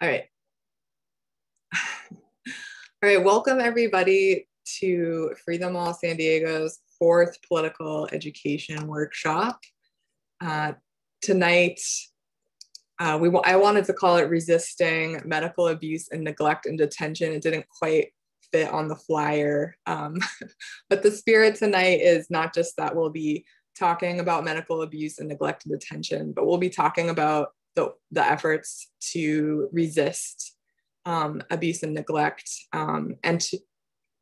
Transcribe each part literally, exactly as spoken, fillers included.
All right. All right, welcome everybody to Free Them All San Diego's fourth political education workshop. Uh, tonight, uh, we I wanted to call it Resisting Medical Abuse and Neglect in Detention. It didn't quite fit on the flyer, um, but the spirit tonight is not just that we'll be talking about medical abuse and neglect in detention, but we'll be talking about the, the efforts to resist Um, abuse and neglect, um, and to,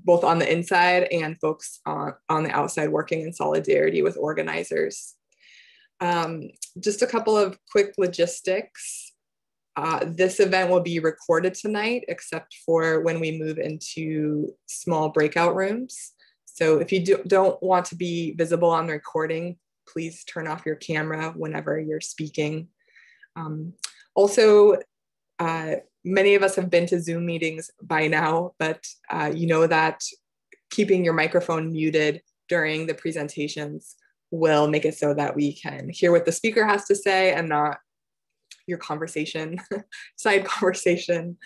both on the inside and folks on, on the outside working in solidarity with organizers. Um, just a couple of quick logistics. Uh, this event will be recorded tonight, except for when we move into small breakout rooms. So if you do, don't want to be visible on the recording, please turn off your camera whenever you're speaking. Um, also, uh, Many of us have been to Zoom meetings by now, but uh, you know that keeping your microphone muted during the presentations will make it so that we can hear what the speaker has to say and not your conversation, side conversation.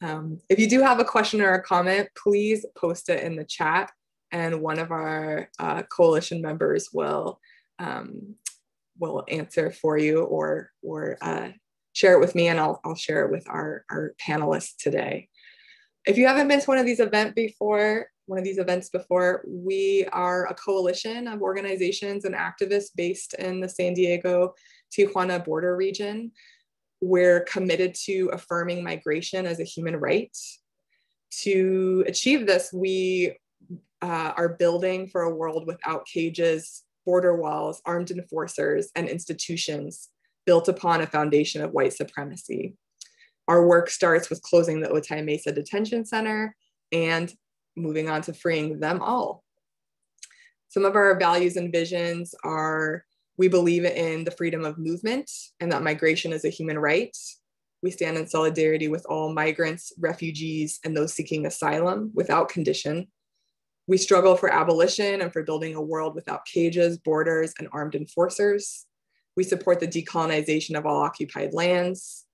Um, if you do have a question or a comment, please post it in the chat and one of our uh, coalition members will, um, will answer for you or, or uh, share it with me and I'll, I'll share it with our, our panelists today. If you haven't missed one of these events before, one of these events before, we are a coalition of organizations and activists based in the San Diego, Tijuana border region. We're committed to affirming migration as a human right. To achieve this, we uh, are building for a world without cages, border walls, armed enforcers, and institutions built upon a foundation of white supremacy. Our work starts with closing the Otay Mesa Detention Center and moving on to freeing them all. Some of our values and visions are, we believe in the freedom of movement and that migration is a human right. We stand in solidarity with all migrants, refugees, and those seeking asylum without condition. We struggle for abolition and for building a world without cages, borders, and armed enforcers. We support the decolonization of all occupied lands.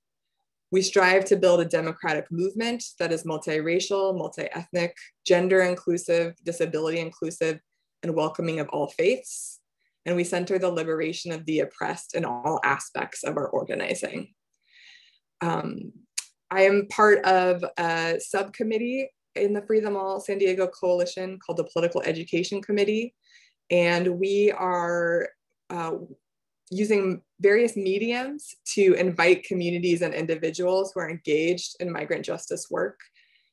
We strive to build a democratic movement that is multiracial, multi-ethnic, gender inclusive, disability inclusive, and welcoming of all faiths. And we center the liberation of the oppressed in all aspects of our organizing. Um, I am part of a subcommittee in the Free Them All San Diego Coalition called the Political Education Committee. And we are, uh, using various mediums to invite communities and individuals who are engaged in migrant justice work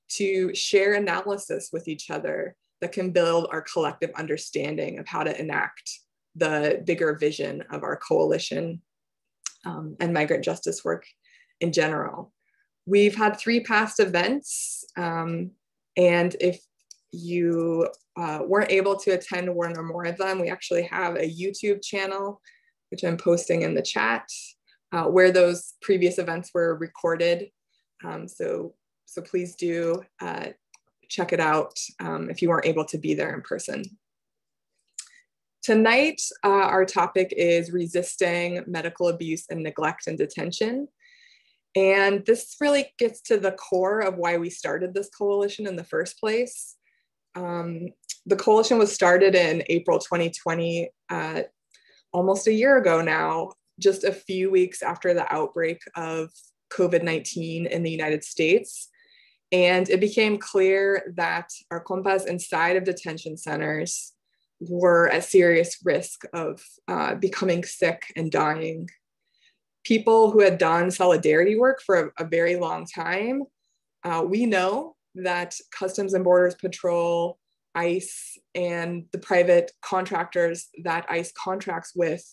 to share analysis with each other that can build our collective understanding of how to enact the bigger vision of our coalition um, and migrant justice work in general. We've had three past events, um, and if you uh, weren't able to attend one or more of them, we actually have a YouTube channel which I'm posting in the chat, uh, where those previous events were recorded. Um, so, so please do uh, check it out um, if you weren't able to be there in person. Tonight, uh, our topic is resisting medical abuse and neglect in detention. And this really gets to the core of why we started this coalition in the first place. Um, the coalition was started in April twenty twenty, uh, almost a year ago now, just a few weeks after the outbreak of COVID nineteen in the United States. And it became clear that our compas inside of detention centers were at serious risk of uh, becoming sick and dying. People who had done solidarity work for a, a very long time, uh, we know that Customs and Borders Patrol, ICE, and the private contractors that ICE contracts with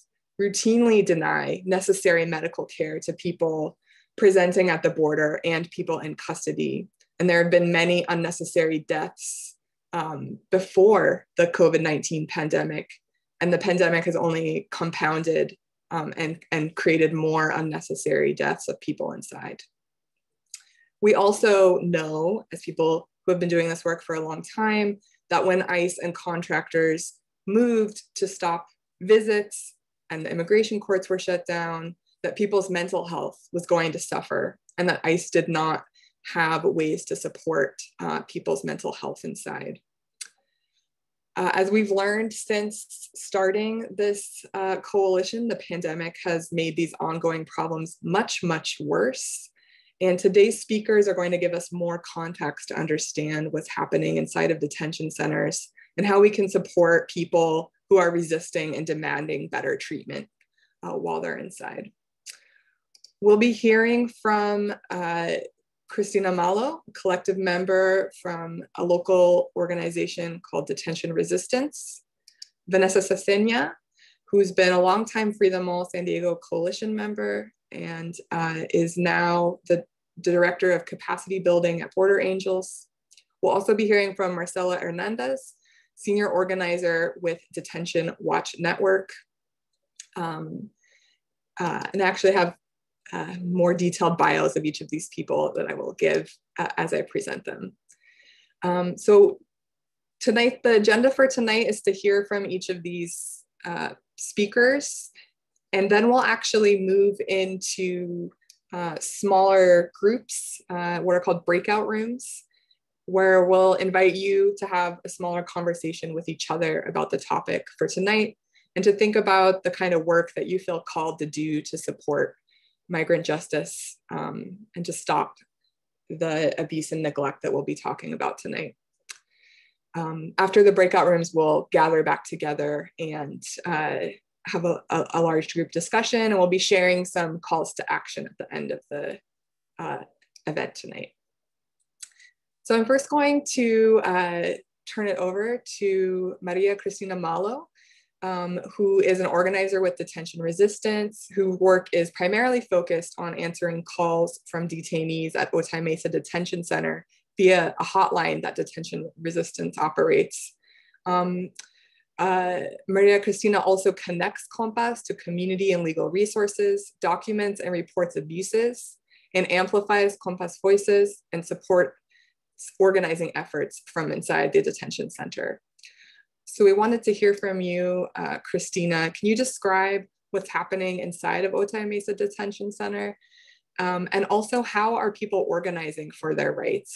routinely deny necessary medical care to people presenting at the border and people in custody. And there have been many unnecessary deaths um, before the COVID nineteen pandemic, and the pandemic has only compounded um, and, and created more unnecessary deaths of people inside. We also know, as people who have been doing this work for a long time, that when ICE and contractors moved to stop visits and the immigration courts were shut down, that people's mental health was going to suffer and that ICE did not have ways to support uh, people's mental health inside. Uh, as we've learned since starting this uh, coalition, the pandemic has made these ongoing problems much, much worse. And today's speakers are going to give us more context to understand what's happening inside of detention centers and how we can support people who are resisting and demanding better treatment uh, while they're inside. We'll be hearing from uh, Cristina Malo, a collective member from a local organization called Detention Resistance, Vanessa Ceceña, who's been a longtime Free Them All San Diego coalition member and uh, is now the director of capacity building at Border Angels. We'll also be hearing from Marcela Hernandez, senior organizer with Detention Watch Network, um, uh, and I actually have Uh, more detailed bios of each of these people that I will give uh, as I present them. Um, so tonight, the agenda for tonight is to hear from each of these uh, speakers, and then we'll actually move into uh, smaller groups, uh, what are called breakout rooms, where we'll invite you to have a smaller conversation with each other about the topic for tonight and to think about the kind of work that you feel called to do to support migrant justice um, and to stop the abuse and neglect that we'll be talking about tonight. Um, after the breakout rooms, we'll gather back together and uh, have a, a, a large group discussion, and we'll be sharing some calls to action at the end of the uh, event tonight. So I'm first going to uh, turn it over to Maria Cristina Malo, Um, who is an organizer with Detention Resistance, whose work is primarily focused on answering calls from detainees at Otay Mesa Detention Center via a hotline that Detention Resistance operates. Um, uh, Maria Cristina also connects COMPAS to community and legal resources, documents and reports abuses, and amplifies COMPAS voices and supports organizing efforts from inside the detention center. So we wanted to hear from you, uh, Cristina. Can you describe what's happening inside of Otay Mesa Detention Center? Um, and also, how are people organizing for their rights?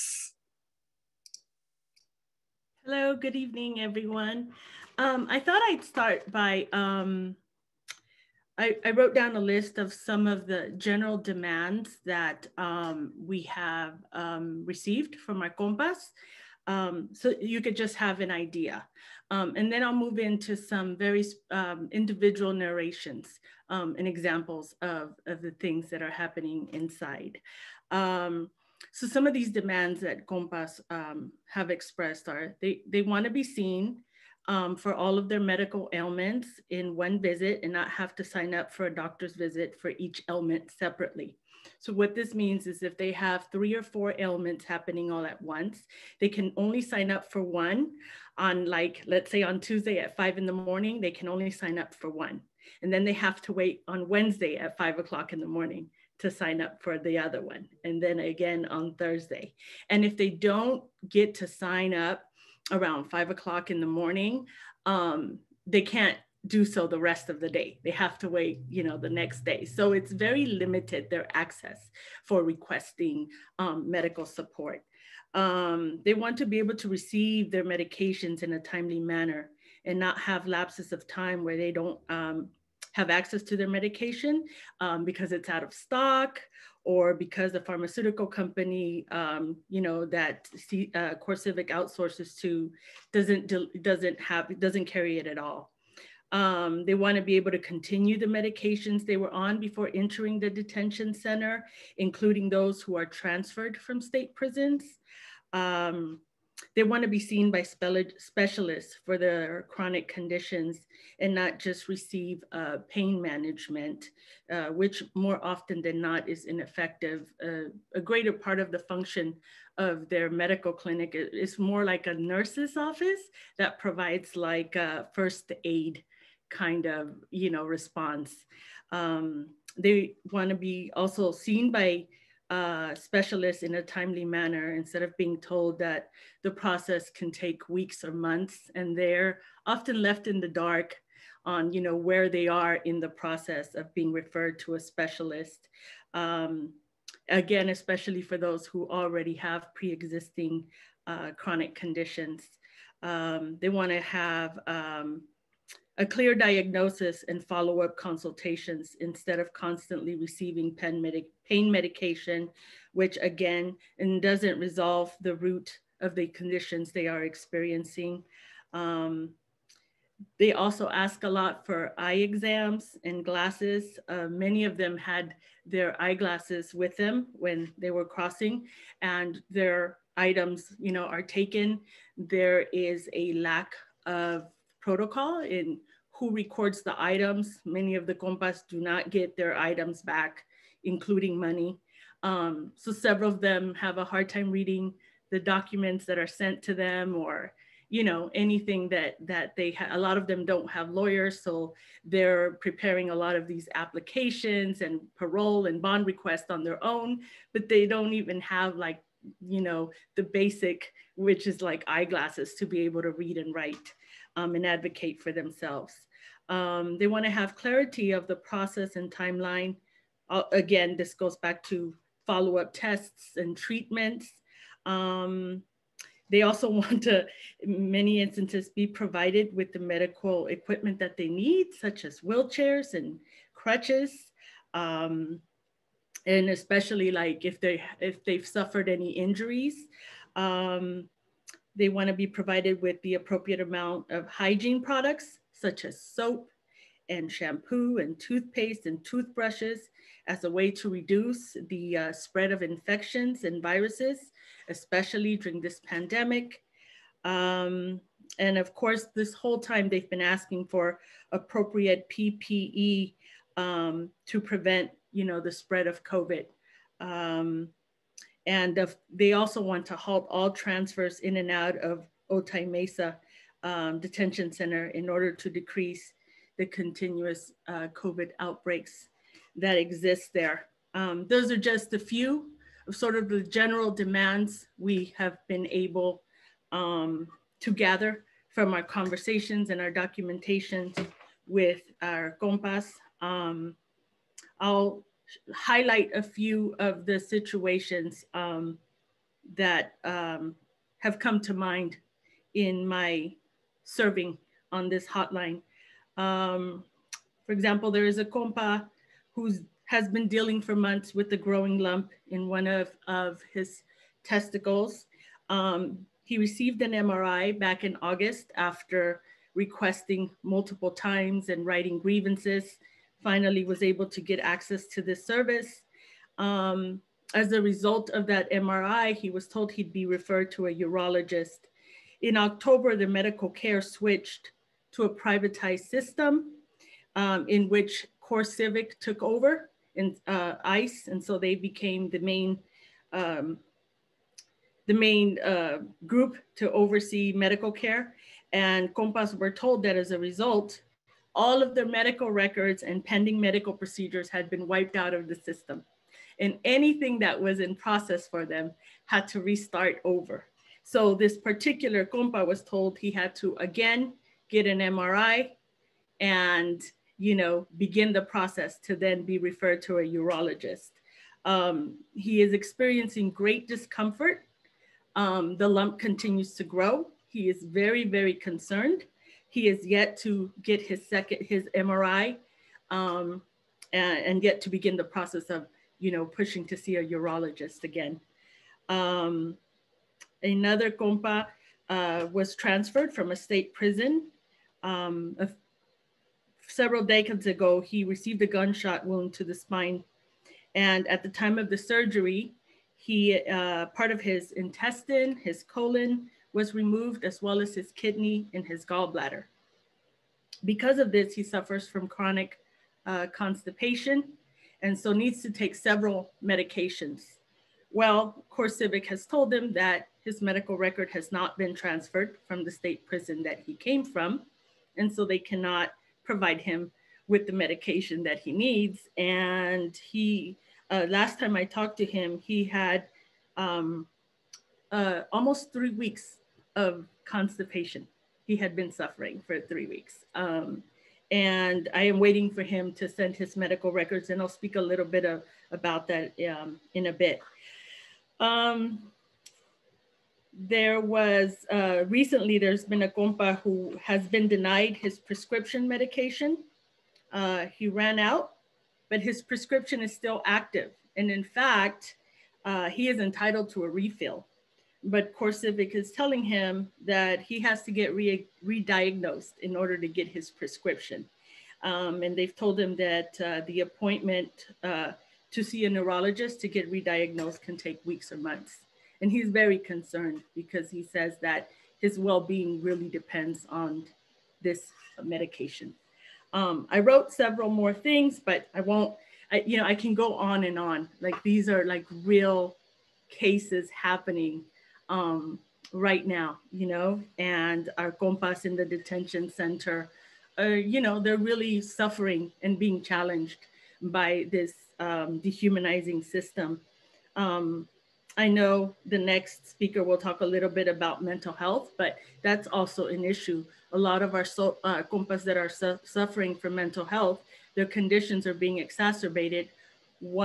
Hello, good evening, everyone. Um, I thought I'd start by, um, I, I wrote down a list of some of the general demands that um, we have um, received from our compas. Um, so you could just have an idea. Um, and then I'll move into some very um, individual narrations um, and examples of, of the things that are happening inside. Um, so some of these demands that COMPAS um, have expressed are they, they want to be seen um, for all of their medical ailments in one visit and not have to sign up for a doctor's visit for each ailment separately. So what this means is if they have three or four ailments happening all at once, they can only sign up for one on, like, let's say on Tuesday at five in the morning, they can only sign up for one. And then they have to wait on Wednesday at five o'clock in the morning to sign up for the other one. And then again on Thursday. And if they don't get to sign up around five o'clock in the morning, um, they can't do so the rest of the day. They have to wait, you know, the next day. So it's very limited, their access for requesting um, medical support. Um, they want to be able to receive their medications in a timely manner and not have lapses of time where they don't um, have access to their medication um, because it's out of stock or because the pharmaceutical company, um, you know, that C uh, CoreCivic outsources to doesn't, doesn't have, doesn't carry it at all. Um, they want to be able to continue the medications they were on before entering the detention center, including those who are transferred from state prisons. Um, they want to be seen by specialists for their chronic conditions and not just receive uh, pain management, uh, which more often than not is ineffective. Uh, a greater part of the function of their medical clinic is more like a nurse's office that provides like uh, first aid kind of, you know, response. Um, they want to be also seen by uh, specialists in a timely manner instead of being told that the process can take weeks or months, and they're often left in the dark on, you know, where they are in the process of being referred to a specialist. Um, again, especially for those who already have pre-existing uh, chronic conditions. Um, they want to have um, a clear diagnosis and follow-up consultations instead of constantly receiving pain, medic pain medication, which again, and doesn't resolve the root of the conditions they are experiencing. Um, they also ask a lot for eye exams and glasses. Uh, many of them had their eyeglasses with them when they were crossing, and their items, you know, are taken. There is a lack of protocol in who records the items. Many of the compas do not get their items back, including money. Um, so several of them have a hard time reading the documents that are sent to them, or, you know, anything that, that they have. A lot of them don't have lawyers, so they're preparing a lot of these applications and parole and bond requests on their own, but they don't even have, like, you know, the basic, which is like eyeglasses, to be able to read and write um, and advocate for themselves. Um, they want to have clarity of the process and timeline. Uh, again, this goes back to follow-up tests and treatments. Um, They also want to, in many instances, be provided with the medical equipment that they need, such as wheelchairs and crutches. Um, and especially like if, they, if they've suffered any injuries, um, they want to be provided with the appropriate amount of hygiene products, such as soap and shampoo and toothpaste and toothbrushes, as a way to reduce the uh, spread of infections and viruses, especially during this pandemic. Um, and of course, this whole time they've been asking for appropriate P P E um, to prevent, you know, the spread of COVID. Um, and if they also want to halt all transfers in and out of Otay Mesa um, Detention Center in order to decrease the continuous uh, COVID outbreaks that exist there. Um, those are just a few of sort of the general demands we have been able um, to gather from our conversations and our documentation with our compas. Um, I'll highlight a few of the situations um, that um, have come to mind in my serving on this hotline. Um, for example, there is a compa who has been dealing for months with a growing lump in one of, of his testicles. Um, he received an M R I back in August after requesting multiple times and writing grievances, finally was able to get access to this service. Um, as a result of that M R I, he was told he'd be referred to a urologist. In October, the medical care switched to a privatized system um, in which CoreCivic took over in uh, ICE, and so they became the main, um, the main uh, group to oversee medical care. And compas were told that as a result, all of their medical records and pending medical procedures had been wiped out of the system, and anything that was in process for them had to restart over. So this particular compa was told he had to again get an M R I and, you know, begin the process to then be referred to a urologist. Um, he is experiencing great discomfort. Um, the lump continues to grow. He is very, very concerned. He is yet to get his second, his M R I, um, and, and yet to begin the process of, you know, pushing to see a urologist again. Um, another compa uh, was transferred from a state prison. Um, a Several decades ago, he received a gunshot wound to the spine. And at the time of the surgery, he, uh, part of his intestine, his colon was removed, as well as his kidney and his gallbladder. Because of this, he suffers from chronic uh, constipation, and so needs to take several medications. Well, CoreCivic has told him that his medical record has not been transferred from the state prison that he came from, and so they cannot provide him with the medication that he needs. And he, uh, last time I talked to him, he had um, uh, almost three weeks of constipation. He had been suffering for three weeks. Um, And I am waiting for him to send his medical records, and I'll speak a little bit of, about that um, in a bit. Um, there was, uh, recently there's been a compa who has been denied his prescription medication. Uh, he ran out, but his prescription is still active. And in fact, uh, he is entitled to a refill. But CoreCivic is telling him that he has to get re re-diagnosed in order to get his prescription. Um, and they've told him that uh, the appointment uh, to see a neurologist to get re-diagnosed can take weeks or months. And he's very concerned because he says that his well-being really depends on this medication. Um, I wrote several more things, but I won't, I, you know, I can go on and on. Like, these are like real cases happening Um, right now, you know, and our compas in the detention center, uh, you know, they're really suffering and being challenged by this um, dehumanizing system. Um, I know the next speaker will talk a little bit about mental health, but that's also an issue. A lot of our so, uh, compas that are su suffering from mental health, their conditions are being exacerbated.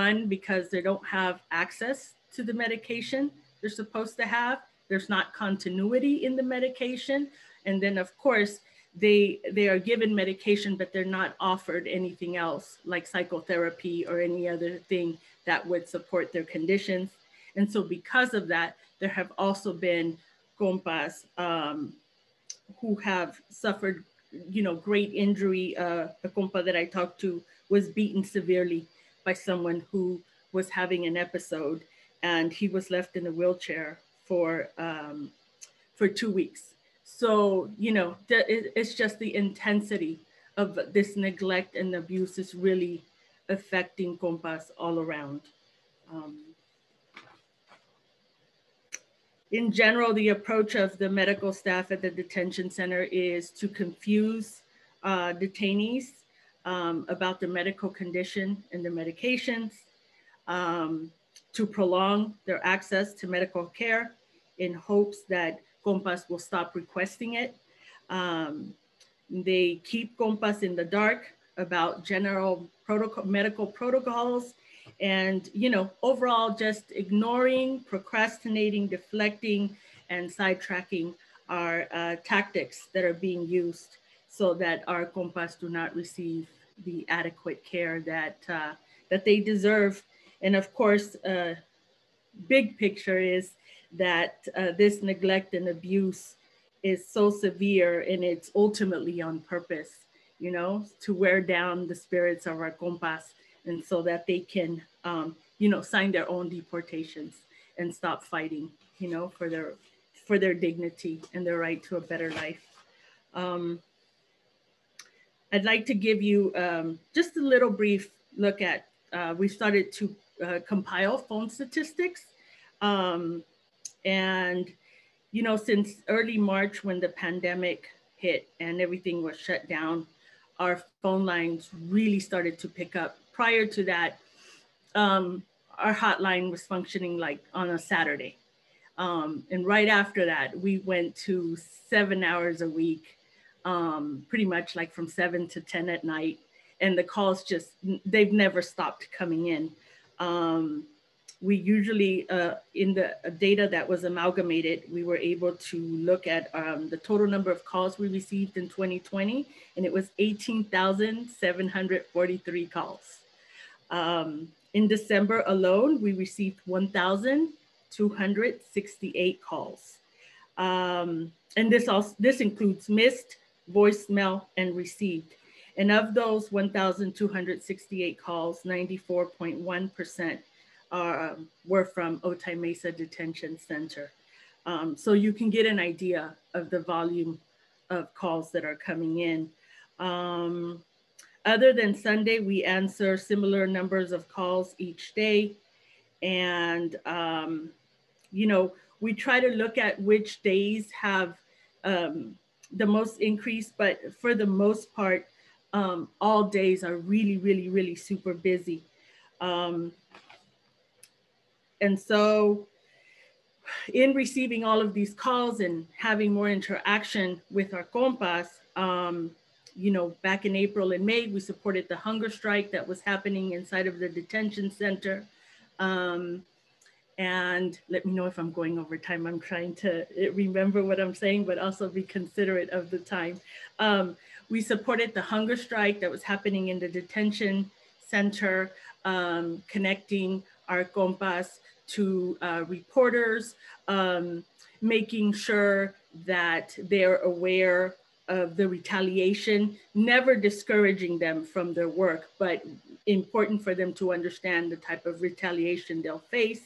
One, because they don't have access to the medication they're supposed to have, there's not continuity in the medication, and then of course they they are given medication, but they're not offered anything else like psychotherapy or any other thing that would support their conditions. And so because of that, there have also been compas um, who have suffered, you know, great injury. Uh, a compa that I talked to was beaten severely by someone who was having an episode, and he was left in a wheelchair for, um, for two weeks. So, you know, it's just the intensity of this neglect and abuse is really affecting compas all around. Um, in general, the approach of the medical staff at the detention center is to confuse uh, detainees um, about the medical condition and the medications, Um, to prolong their access to medical care in hopes that compas will stop requesting it. Um, they keep compas in the dark about general protocol, medical protocols, and, you know, overall just ignoring, procrastinating, deflecting, and sidetracking our uh, tactics that are being used so that our compas do not receive the adequate care that, uh, that they deserve. And of course, uh, big picture is that uh, this neglect and abuse is so severe, and it's ultimately on purpose, you know, to wear down the spirits of our compas, and so that they can, um, you know, sign their own deportations and stop fighting, you know, for their, for their dignity and their right to a better life. Um, I'd like to give you um, just a little brief look at, uh, we started to Uh, compile phone statistics. Um, and, you know, since early March when the pandemic hit and everything was shut down, our phone lines really started to pick up. Prior to that, um, our hotline was functioning like on a Saturday. Um, and right after that, we went to seven hours a week, um, pretty much like from seven to ten at night. And the calls just, they've never stopped coming in. Um, we usually, uh, in the data that was amalgamated, we were able to look at um, the total number of calls we received in twenty twenty, and it was eighteen thousand seven hundred forty-three calls. Um, in December alone, we received one thousand two hundred sixty-eight calls. Um, and this, also, this includes missed, voicemail, and received. And of those one thousand two hundred sixty-eight calls, ninety-four point one percent uh, were from Otay Mesa Detention Center. Um, so you can get an idea of the volume of calls that are coming in. Um, other than Sunday, we answer similar numbers of calls each day. And, um, you know, we try to look at which days have um, the most increase, but for the most part, Um, all days are really, really, really super busy. Um, and so in receiving all of these calls and having more interaction with our compas, um, you know, back in April and May, we supported the hunger strike that was happening inside of the detention center. Um, and let me know if I'm going over time. I'm trying to remember what I'm saying, but also be considerate of the time. Um, we supported the hunger strike that was happening in the detention center, um, connecting our compas to uh, reporters, um, making sure that they're aware of the retaliation, never discouraging them from their work, but important for them to understand the type of retaliation they'll face.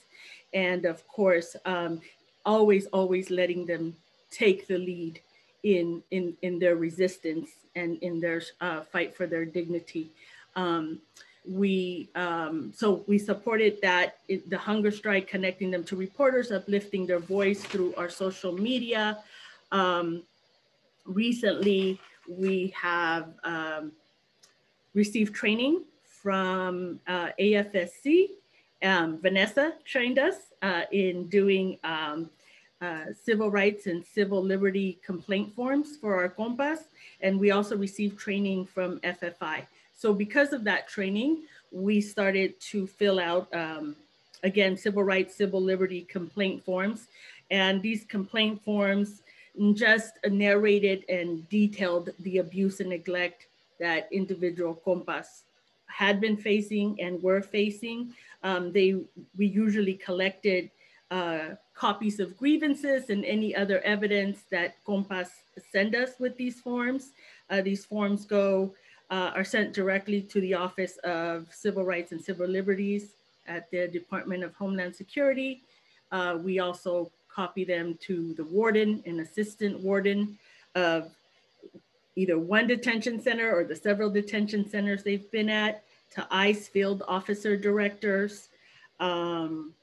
And of course, um, always, always letting them take the lead in, in, in their resistance and in their uh, fight for their dignity. Um, we, um, so we supported that, the hunger strike, connecting them to reporters, uplifting their voice through our social media. Um, recently, we have um, received training from uh, A F S C. Um, Vanessa trained us uh, in doing um, uh, civil rights and civil liberty complaint forms for our compas. And we also received training from F F I. So because of that training, we started to fill out, um, again, civil rights, civil liberty complaint forms. And these complaint forms just narrated and detailed the abuse and neglect that individual compas had been facing and were facing. Um, they, we usually collected uh, copies of grievances and any other evidence that compas send us with these forms. Uh, these forms go, uh, are sent directly to the Office of Civil Rights and Civil Liberties at the Department of Homeland Security. Uh, we also copy them to the warden and assistant warden of either one detention center or the several detention centers they've been at, to ICE field officer directors. Um,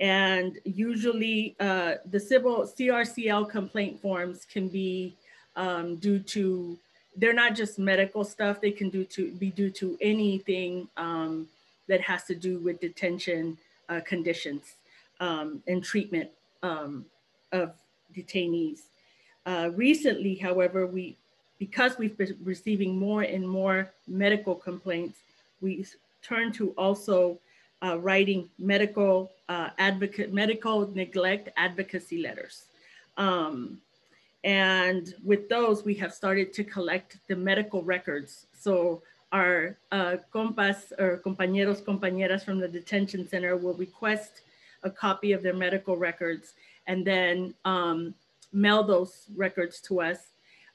and usually uh, the civil C R C L complaint forms can be um, due to, they're not just medical stuff, they can do to, be due to anything um, that has to do with detention uh, conditions um, and treatment um, of detainees. Uh, recently, however, we, because we've been receiving more and more medical complaints, we turn to also uh, writing medical uh, advocate, medical neglect advocacy letters. Um, and with those, we have started to collect the medical records. So our uh, compas or compañeros, compañeras from the detention center will request a copy of their medical records and then um, mail those records to us.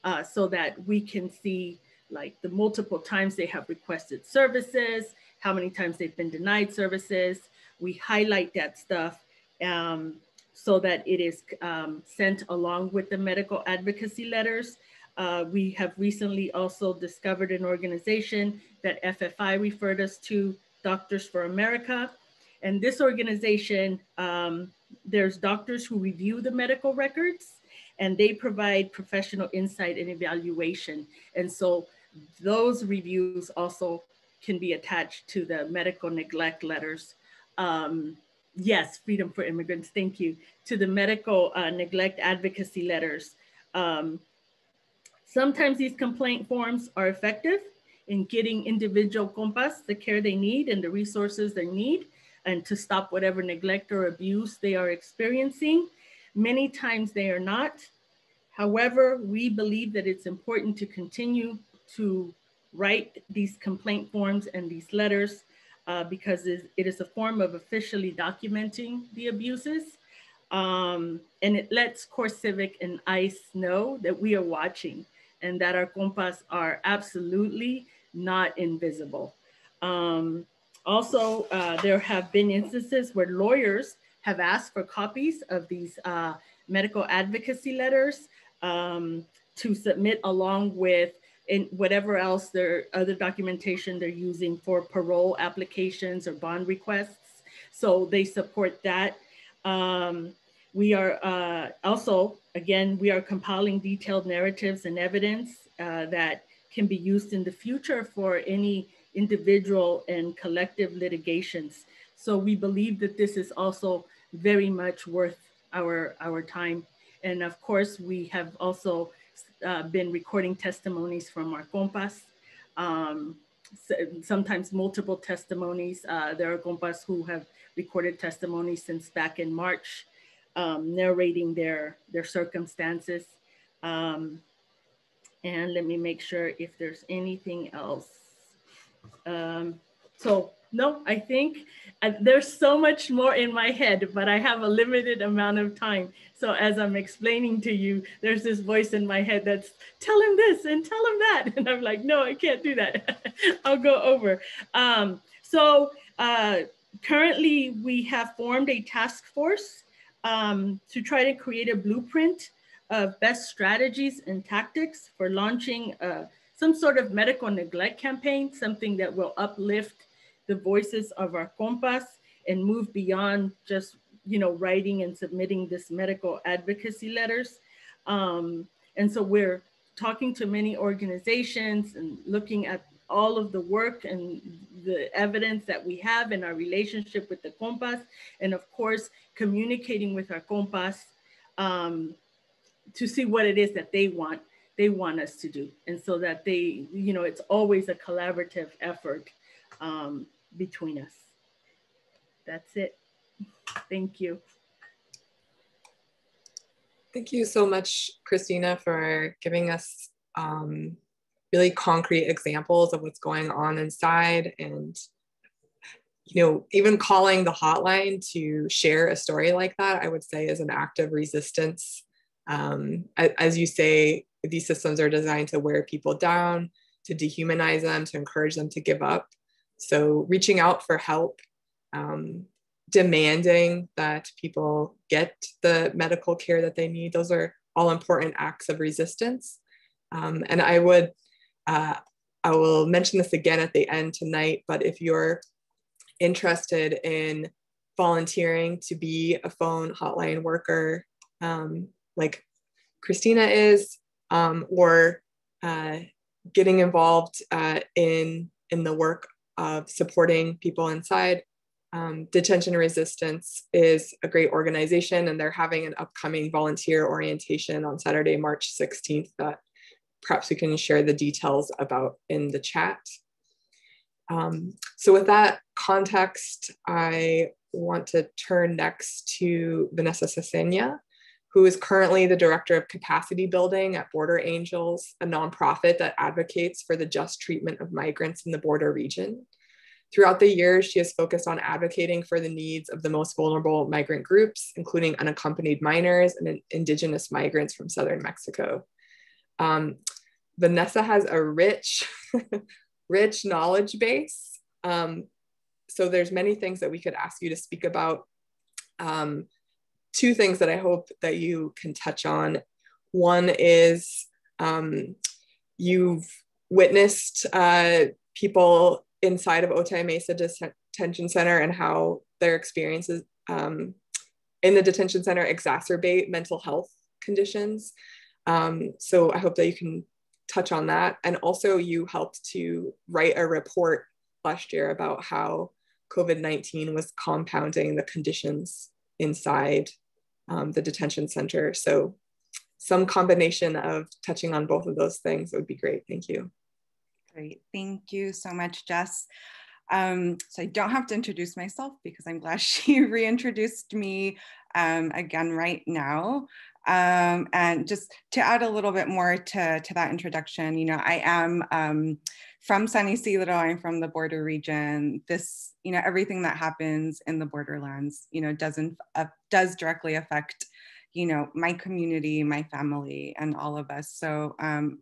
Uh, so that we can see like the multiple times they have requested services, how many times they've been denied services. We highlight that stuff um, so that it is um, sent along with the medical advocacy letters. Uh, we have recently also discovered an organization that F F I referred us to, Doctors for America. And this organization, um, there's doctors who review the medical records, and they provide professional insight and evaluation. And so those reviews also can be attached to the medical neglect letters. Um, yes, Freedom for Immigrants, thank you. To the medical uh, neglect advocacy letters. Um, sometimes these complaint forms are effective in getting individual compas the care they need and the resources they need, and to stop whatever neglect or abuse they are experiencing. Many times they are not. However, we believe that it's important to continue to write these complaint forms and these letters uh, because it is a form of officially documenting the abuses. Um, and it lets CoreCivic and ICE know that we are watching and that our compas are absolutely not invisible. Um, also, uh, there have been instances where lawyers have asked for copies of these uh, medical advocacy letters um, to submit along with in whatever else their other documentation they're using for parole applications or bond requests. So they support that. Um, we are uh, also, again, we are compiling detailed narratives and evidence uh, that can be used in the future for any individual and collective litigations. So we believe that this is also very much worth our, our time. And of course, we have also uh, been recording testimonies from our compas, um, so sometimes multiple testimonies. Uh, there are compas who have recorded testimonies since back in March, um, narrating their, their circumstances. Um, and let me make sure if there's anything else. Um, so no, I think uh, there's so much more in my head, but I have a limited amount of time. So as I'm explaining to you, there's this voice in my head that's tell him this and tell him that. And I'm like, no, I can't do that. I'll go over. Um, so uh, currently we have formed a task force um, to try to create a blueprint of best strategies and tactics for launching uh, some sort of medical neglect campaign, something that will uplift the voices of our compas and move beyond just, you know, writing and submitting this medical advocacy letters. Um, and so we're talking to many organizations and looking at all of the work and the evidence that we have in our relationship with the compas. And of course, communicating with our compas um, to see what it is that they want, they want us to do. And so that they, you know, it's always a collaborative effort um, between us. That's it. Thank you. Thank you so much, Cristina, for giving us um, really concrete examples of what's going on inside, and, you know, even calling the hotline to share a story like that, I would say is an act of resistance. Um, as you say, these systems are designed to wear people down, to dehumanize them, to encourage them to give up. So reaching out for help, um, demanding that people get the medical care that they need, those are all important acts of resistance. Um, and I would, uh, I will mention this again at the end tonight, but if you're interested in volunteering to be a phone hotline worker, um, like Cristina is, um, or uh, getting involved uh, in, in the work of supporting people inside. Um, Detention Resistance is a great organization, and they're having an upcoming volunteer orientation on Saturday, March sixteenth, that perhaps we can share the details about in the chat. Um, so with that context, I want to turn next to Vanessa Ceceña, who is currently the director of capacity building at Border Angels, a nonprofit that advocates for the just treatment of migrants in the border region. Throughout the years, she has focused on advocating for the needs of the most vulnerable migrant groups, including unaccompanied minors and indigenous migrants from Southern Mexico. Um, Vanessa has a rich, rich knowledge base. Um, so there's many things that we could ask you to speak about. Um, Two things that I hope that you can touch on. One is um, you've witnessed uh, people inside of Otay Mesa Detention Center and how their experiences um, in the detention center exacerbate mental health conditions. Um, so I hope that you can touch on that. And also you helped to write a report last year about how COVID nineteen was compounding the conditions inside Um, the detention center. So some combination of touching on both of those things would be great. Thank you. Great. Thank you so much, Jess. Um, so I don't have to introduce myself because I'm glad she reintroduced me um, again right now. Um, and just to add a little bit more to, to that introduction, you know, I am um, from San Isidro. I'm from the border region. This, you know, everything that happens in the borderlands, you know, doesn't, uh, does directly affect, you know, my community, my family, and all of us. So um,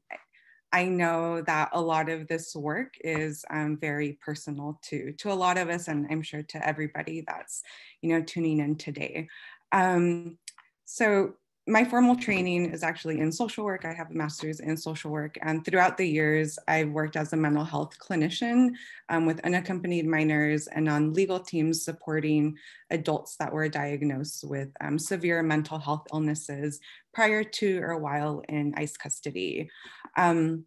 I know that a lot of this work is um, very personal to, to a lot of us, and I'm sure to everybody that's, you know, tuning in today. Um, so my formal training is actually in social work. I have a master's in social work. And throughout the years, I've worked as a mental health clinician um, with unaccompanied minors and on legal teams supporting adults that were diagnosed with um, severe mental health illnesses prior to or while in ICE custody. Um,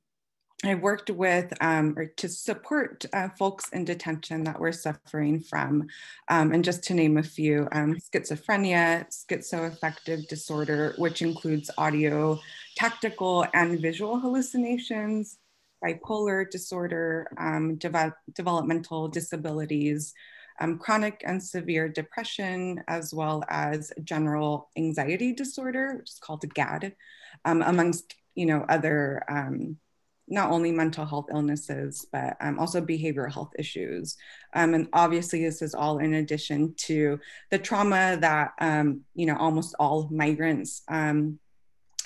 I worked with um, or to support uh, folks in detention that were suffering from, um, and just to name a few, um, schizophrenia, schizoaffective disorder, which includes audio, tactical and visual hallucinations, bipolar disorder, um, de developmental disabilities, um, chronic and severe depression, as well as general anxiety disorder, which is called G A D, um, amongst, you know, other, um, not only mental health illnesses, but um, also behavioral health issues. Um, and obviously this is all in addition to the trauma that, um, you know, almost all migrants um,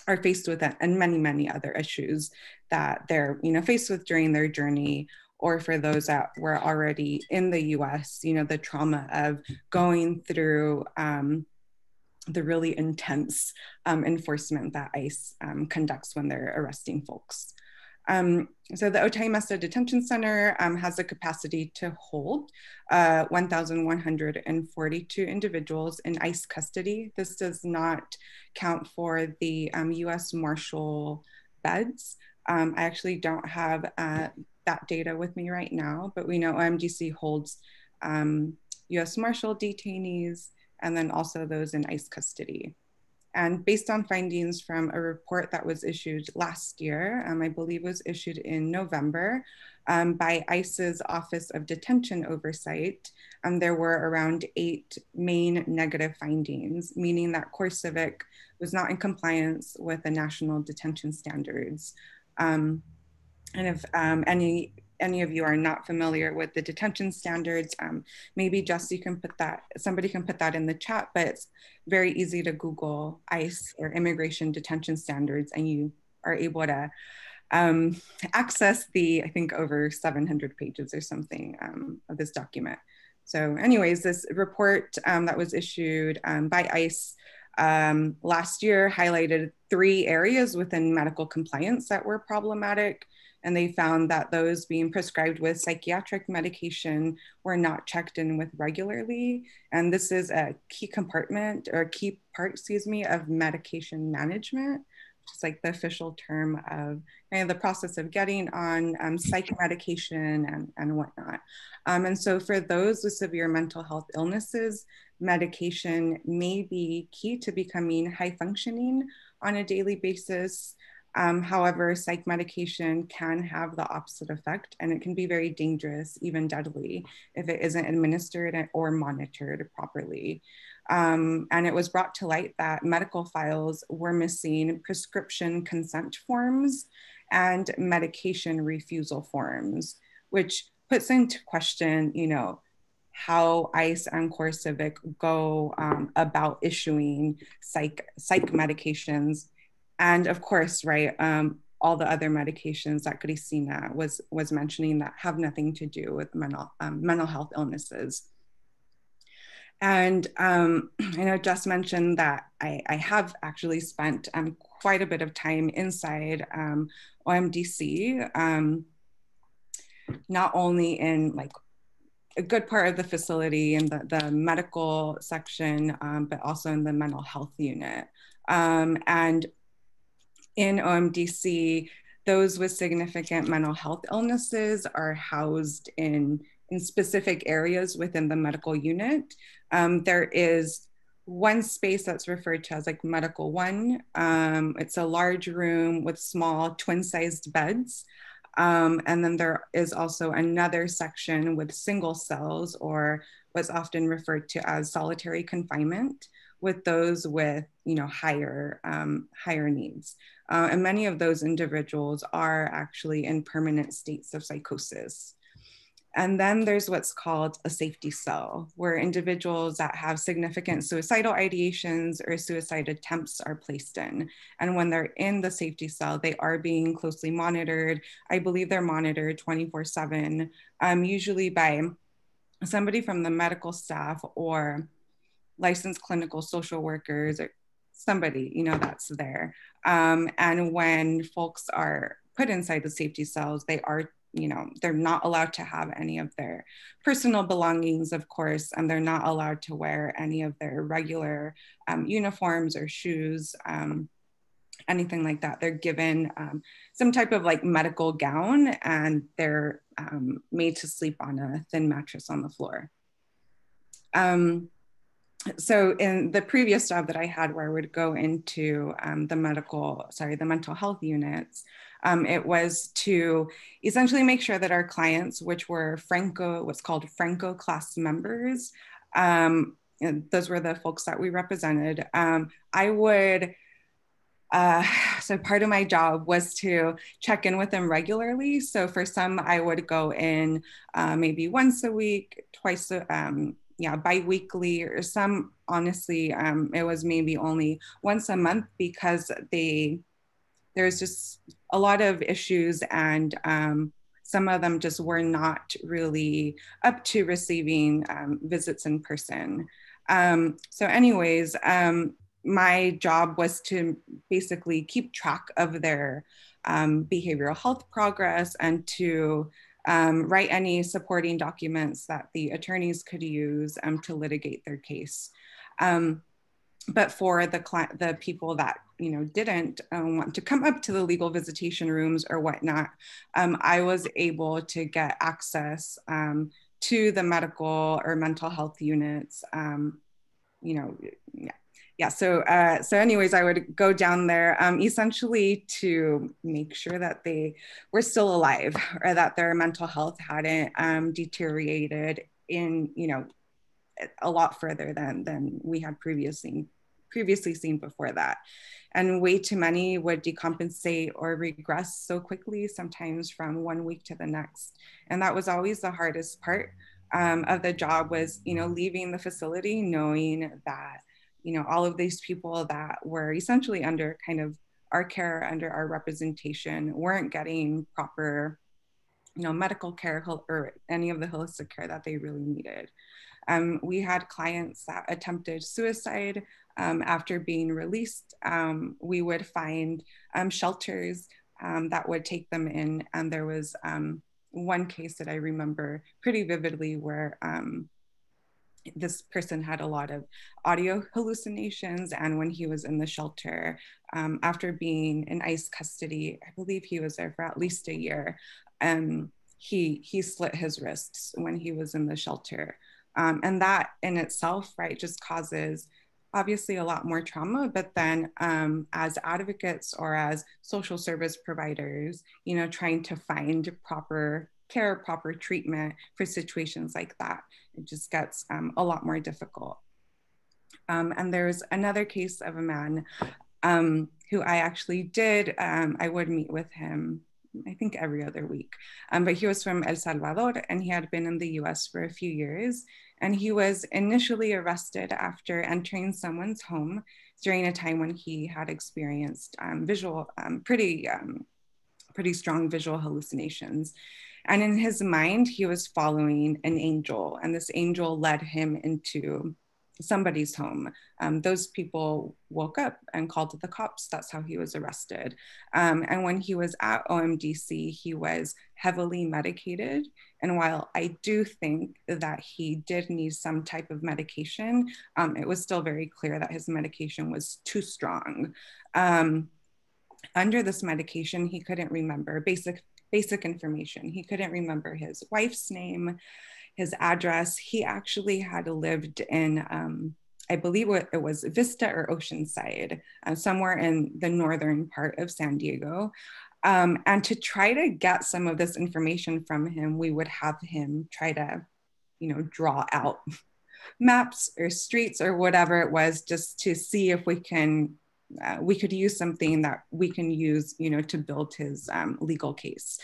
are faced with, and many, many other issues that they're, you know, faced with during their journey, or for those that were already in the U S, you know, the trauma of going through um, the really intense um, enforcement that ICE um, conducts when they're arresting folks. Um, so the Otay Mesa Detention Center um, has the capacity to hold uh, one thousand one hundred forty-two individuals in ICE custody. This does not count for the um, U S Marshal beds. Um, I actually don't have uh, that data with me right now, but we know O M D C holds um, U S Marshal detainees, and then also those in ICE custody. And based on findings from a report that was issued last year, um, I believe was issued in November um, by ICE's Office of Detention Oversight, um, there were around eight main negative findings, meaning that CoreCivic was not in compliance with the national detention standards. Um, and if um, any any of you are not familiar with the detention standards, um, maybe Jess, you can put that, somebody can put that in the chat, but it's very easy to Google ICE or immigration detention standards, and you are able to um, access the, I think, over seven hundred pages or something um, of this document. So anyways, this report um, that was issued um, by ICE um, last year highlighted three areas within medical compliance that were problematic. And they found that those being prescribed with psychiatric medication were not checked in with regularly. And this is a key compartment or key part, excuse me, of medication management, which is like the official term of, you know, the process of getting on um, psych medication and, and whatnot. Um, and so for those with severe mental health illnesses, medication may be key to becoming high functioning on a daily basis. Um, however, psych medication can have the opposite effect, and it can be very dangerous, even deadly, if it isn't administered or monitored properly. Um, and it was brought to light that medical files were missing prescription consent forms and medication refusal forms, which puts into question, you know, how ICE and CoreCivic go um, about issuing psych, psych medications. And of course, right, um, all the other medications that Cristina was, was mentioning that have nothing to do with mental, um, mental health illnesses. And um, I know Jess mentioned that I, I have actually spent um, quite a bit of time inside um, O M D C, um, not only in like a good part of the facility and the, the medical section, um, but also in the mental health unit. Um, and in O M D C, those with significant mental health illnesses are housed in, in specific areas within the medical unit. Um, there is one space that's referred to as like medical one. Um, it's a large room with small twin-sized beds. Um, and then there is also another section with single cells, or what's often referred to as solitary confinement, with those with, you know, higher, um, higher needs. Uh, and many of those individuals are actually in permanent states of psychosis. And then there's what's called a safety cell, where individuals that have significant suicidal ideations or suicide attempts are placed in. And when they're in the safety cell, they are being closely monitored. I believe they're monitored twenty-four seven, um, usually by somebody from the medical staff or licensed clinical social workers or somebody, you know, that's there. Um, and when folks are put inside the safety cells, they are, you know, they're not allowed to have any of their personal belongings, of course, and they're not allowed to wear any of their regular um, uniforms or shoes. Um, anything like that. They're given um, some type of like medical gown, and they're um, made to sleep on a thin mattress on the floor. Um, so in the previous job that I had, where I would go into um, the medical, sorry, the mental health units, um, it was to essentially make sure that our clients, which were Franco, what's called Franco class members, um, and those were the folks that we represented. Um, I would, uh, so part of my job was to check in with them regularly. So for some, I would go in uh, maybe once a week, twice, a, um, yeah, bi-weekly, or some, honestly, um, it was maybe only once a month, because they, there's just a lot of issues, and um, some of them just were not really up to receiving um, visits in person. Um, so anyways, um, my job was to basically keep track of their um, behavioral health progress, and to um, write any supporting documents that the attorneys could use um, to litigate their case. Um, but for the, the people that you know didn't um, want to come up to the legal visitation rooms or whatnot, um, I was able to get access um, to the medical or mental health units, um, you know, yeah. Yeah, so uh, so anyways, I would go down there um, essentially to make sure that they were still alive, or that their mental health hadn't um, deteriorated in, you know, a lot further than, than we had previously, previously seen before that. And way too many would decompensate or regress so quickly, sometimes from one week to the next. And that was always the hardest part um, of the job, was, you know, leaving the facility knowing that, you know, all of these people that were essentially under kind of our care, under our representation, weren't getting proper, you know, medical care or any of the holistic care that they really needed. Um, we had clients that attempted suicide um, after being released. Um, we would find um, shelters um, that would take them in. And there was um, one case that I remember pretty vividly where um, this person had a lot of audio hallucinations, and when he was in the shelter, um, after being in ICE custody, I believe he was there for at least a year, um, he, he slit his wrists when he was in the shelter. Um, and that in itself, right, just causes obviously a lot more trauma. But then um, as advocates or as social service providers, you know, trying to find proper care, proper treatment for situations like that, it just gets um, a lot more difficult. Um, and there's another case of a man um, who I actually did, um, I would meet with him, I think every other week, um, but he was from El Salvador, and he had been in the U S for a few years. And he was initially arrested after entering someone's home during a time when he had experienced um, visual, um, pretty, um, pretty strong visual hallucinations. And in his mind, he was following an angel, and this angel led him into somebody's home. Um, those people woke up and called the cops. That's how he was arrested. Um, and when he was at O M D C, he was heavily medicated. And while I do think that he did need some type of medication, um, it was still very clear that his medication was too strong. Um, under this medication, he couldn't remember basic Basic information. He couldn't remember his wife's name, his address. He actually had lived in, um, I believe it was Vista or Oceanside, uh, somewhere in the northern part of San Diego. Um, and to try to get some of this information from him, we would have him try to, you know, draw out maps or streets or whatever it was, just to see if we can Uh, we could use something that we can use, you know, to build his um, legal case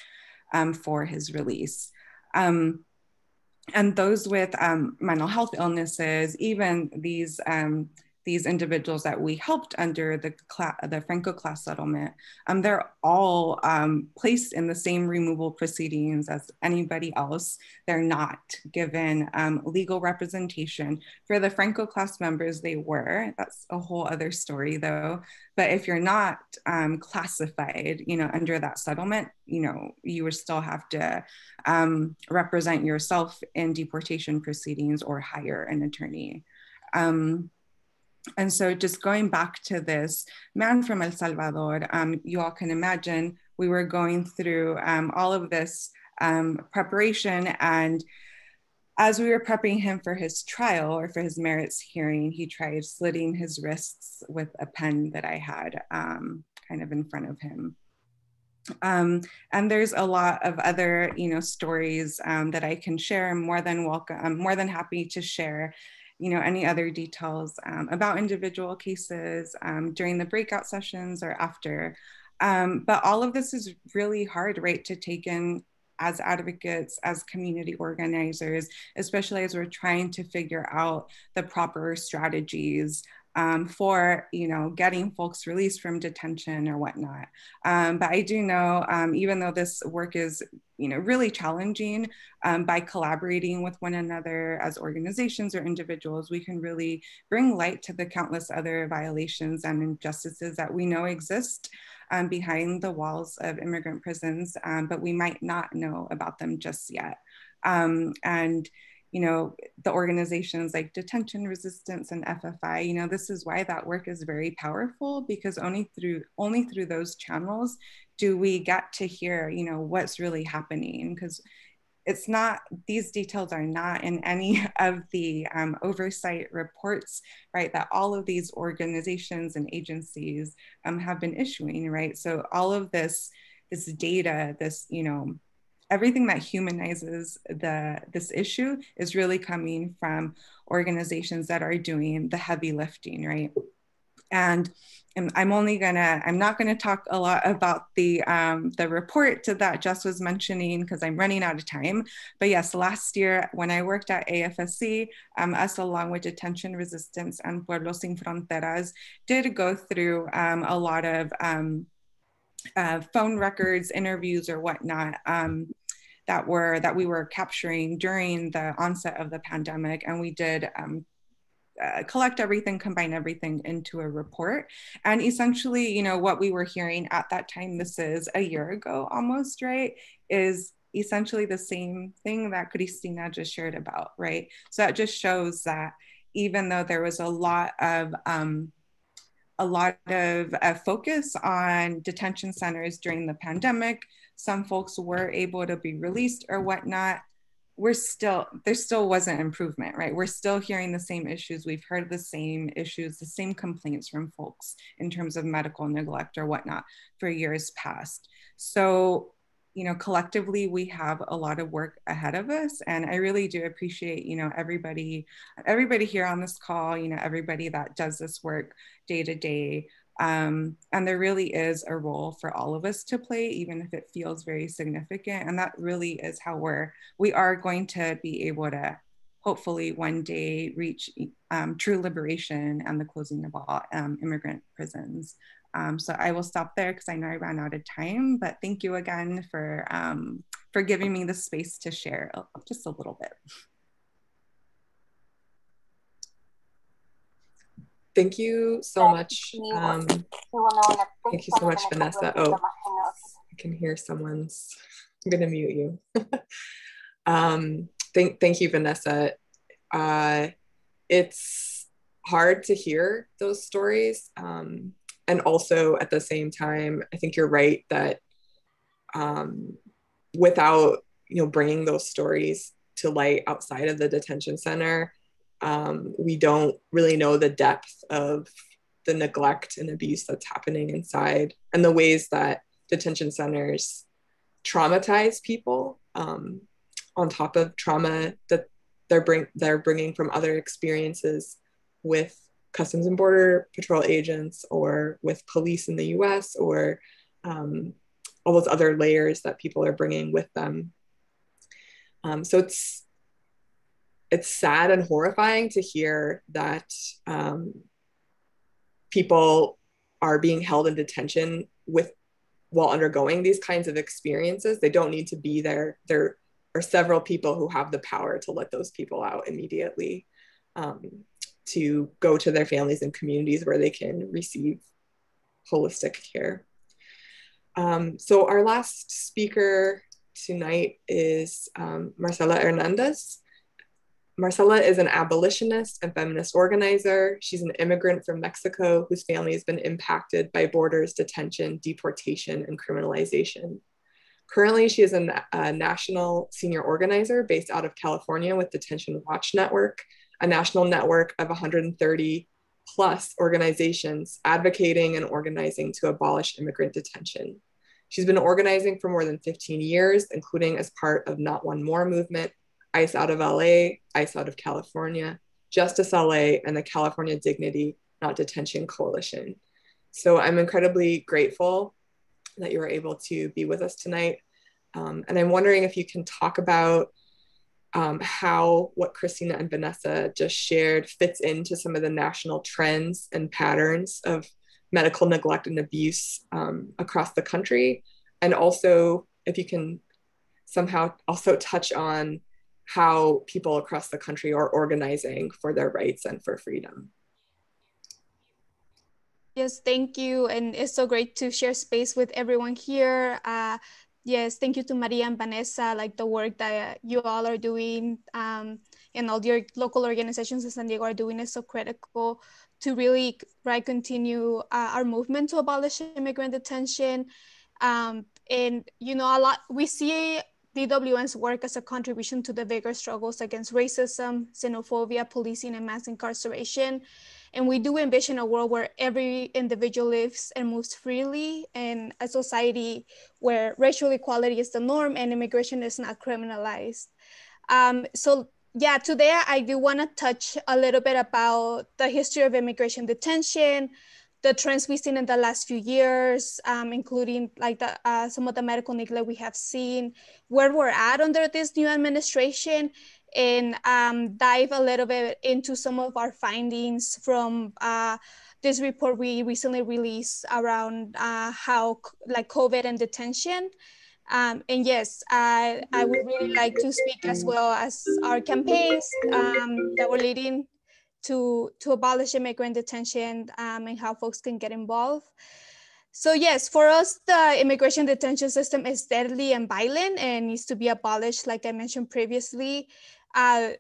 um, for his release. Um, and those with um, mental health illnesses, even these, um, these individuals that we helped under the, the Franco class settlement, um, they're all um, placed in the same removal proceedings as anybody else. They're not given um, legal representation. For the Franco class members, they were. That's a whole other story though. But if you're not um, classified, you know, under that settlement, you know, you would still have to um, represent yourself in deportation proceedings or hire an attorney. Um, And so just going back to this man from El Salvador, um, you all can imagine we were going through um, all of this um, preparation, and as we were prepping him for his trial or for his merits hearing, he tried slitting his wrists with a pen that I had um, kind of in front of him. Um, and there's a lot of other, you know, stories um, that I can share. I'm more than welcome, I'm more than happy to share, you know, any other details um, about individual cases um, during the breakout sessions or after. Um, but all of this is really hard, right, to take in as advocates, as community organizers, especially as we're trying to figure out the proper strategies um, for, you know, getting folks released from detention or whatnot. Um, but I do know, um, even though this work is, you know, really challenging, um, by collaborating with one another as organizations or individuals, we can really bring light to the countless other violations and injustices that we know exist Um, behind the walls of immigrant prisons, um, but we might not know about them just yet. Um, and, you know, the organizations like Detention Resistance and F F I, you know, this is why that work is very powerful, because only through, only through those channels do we get to hear, you know, what's really happening, because it's not, these details are not in any of the um, oversight reports, right, that all of these organizations and agencies um, have been issuing, right? So all of this, this data, this, you know, everything that humanizes the, this issue is really coming from organizations that are doing the heavy lifting, right? And I'm only gonna, I'm not gonna talk a lot about the, um, the report that Jess was mentioning, because I'm running out of time. But yes, last year when I worked at A F S C, um, us along with Detention Resistance and Pueblos Sin Fronteras did go through um, a lot of um, uh, phone records, interviews or whatnot, um, that were, that we were capturing during the onset of the pandemic. And we did um, Uh, collect everything, combine everything into a report. And essentially, you know, what we were hearing at that time, this is a year ago almost, right, is essentially the same thing that Cristina just shared about, right? So that just shows that even though there was a lot of, um, a lot of uh, focus on detention centers during the pandemic, some folks were able to be released or whatnot, we're still, there still wasn't improvement, right? We're still hearing the same issues. We've heard the same issues, the same complaints from folks in terms of medical neglect or whatnot for years past. So, you know, collectively, we have a lot of work ahead of us. And I really do appreciate, you know, everybody, everybody here on this call, you know, everybody that does this work day to day. Um, and there really is a role for all of us to play, even if it feels very significant. And that really is how we're, we are going to be able to hopefully one day reach um, true liberation and the closing of all um, immigrant prisons. Um, so I will stop there because I know I ran out of time, but thank you again for, um, for giving me the space to share just a little bit. Thank you so much. Um, thank you so much, Vanessa. Oh, I can hear someone's, I'm gonna mute you. um, thank, thank you, Vanessa. Uh, it's hard to hear those stories. Um, and also at the same time, I think you're right that um, without, you know, bringing those stories to light outside of the detention center, Um, we don't really know the depth of the neglect and abuse that's happening inside and the ways that detention centers traumatize people um, on top of trauma that they're, bring, they're bringing from other experiences with Customs and Border Patrol agents or with police in the U S or um, all those other layers that people are bringing with them. Um, so it's It's sad and horrifying to hear that um, people are being held in detention with while undergoing these kinds of experiences. They don't need to be there. There are several people who have the power to let those people out immediately, um, to go to their families and communities where they can receive holistic care. Um, so our last speaker tonight is um, Marcela Hernandez. Marcela is an abolitionist and feminist organizer. She's an immigrant from Mexico whose family has been impacted by borders, detention, deportation, and criminalization. Currently, she is a, a national senior organizer based out of California with Detention Watch Network, a national network of one hundred thirty plus organizations advocating and organizing to abolish immigrant detention. She's been organizing for more than fifteen years, including as part of Not One More Movement, ICE Out of L A, ICE Out of California, Justice L A, and the California Dignity Not Detention Coalition. So I'm incredibly grateful that you were able to be with us tonight. Um, and I'm wondering if you can talk about um, how what Cristina and Vanessa just shared fits into some of the national trends and patterns of medical neglect and abuse um, across the country. And also if you can somehow also touch on how people across the country are organizing for their rights and for freedom. Yes, thank you. And it's so great to share space with everyone here. Uh, yes, thank you to Maria and Vanessa, like the work that you all are doing um, and all your local organizations in San Diego are doing is so critical to really right, continue uh, our movement to abolish immigrant detention. Um, and, you know, a lot, we see D W N's work as a contribution to the bigger struggles against racism, xenophobia, policing, and mass incarceration. And we do envision a world where every individual lives and moves freely, and a society where racial equality is the norm and immigration is not criminalized. Um, so yeah, today I do want to touch a little bit about the history of immigration detention, the trends we've seen in the last few years, um, including like the, uh, some of the medical neglect we have seen, where we're at under this new administration, and um, dive a little bit into some of our findings from uh, this report we recently released around uh, how like COVID and detention. Um, and yes, I, I would really like to speak as well as our campaigns um, that we're leading to, to abolish immigrant detention um, and how folks can get involved. So yes, for us, the immigration detention system is deadly and violent and needs to be abolished, like I mentioned previously. Uh,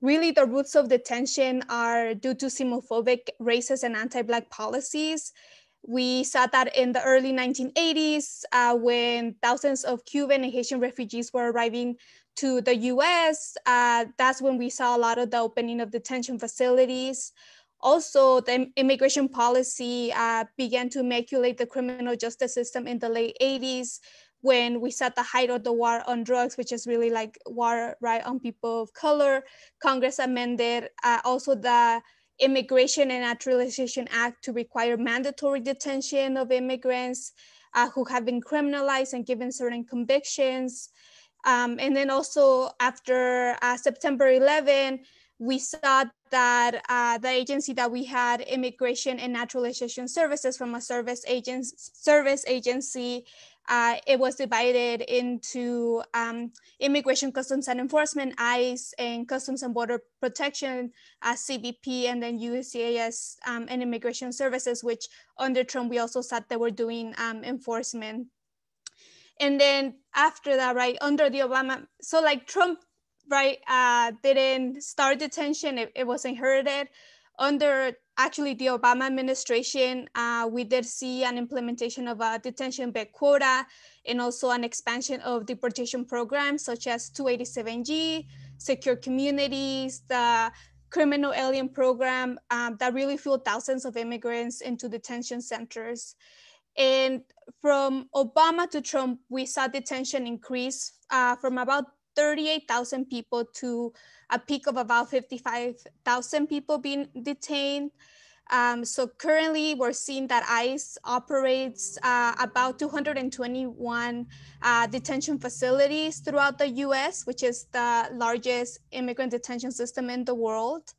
really, the roots of detention are due to xenophobic, racist, and anti-Black policies. We saw that in the early nineteen eighties, uh, when thousands of Cuban and Haitian refugees were arriving to the U S, uh, that's when we saw a lot of the opening of detention facilities. Also, the immigration policy uh, began to manipulate the criminal justice system in the late eighties, when we set the height of the war on drugs, which is really like war right on people of color. Congress amended uh, also the Immigration and Naturalization Act to require mandatory detention of immigrants uh, who have been criminalized and given certain convictions. Um, and then also after uh, September eleventh, we saw that uh, the agency that we had, Immigration and Naturalization Services, from a service, agent, service agency, uh, it was divided into um, Immigration, Customs and Enforcement, ICE, and Customs and Border Protection, uh, C B P, and then U S C I S um, and Immigration Services, which under Trump, we also said they were doing um, enforcement. And then after that, right, under the Obama, so like Trump, right, uh, didn't start detention, it, it was inherited. Under actually the Obama administration, uh, we did see an implementation of a detention bed quota and also an expansion of deportation programs such as two eighty-seven G, Secure Communities, the Criminal Alien Program um, that really fueled thousands of immigrants into detention centers. And from Obama to Trump, we saw detention increase uh, from about thirty-eight thousand people to a peak of about fifty-five thousand people being detained. Um, so currently we're seeing that ICE operates uh, about two hundred twenty-one uh, detention facilities throughout the U S, which is the largest immigrant detention system in the world.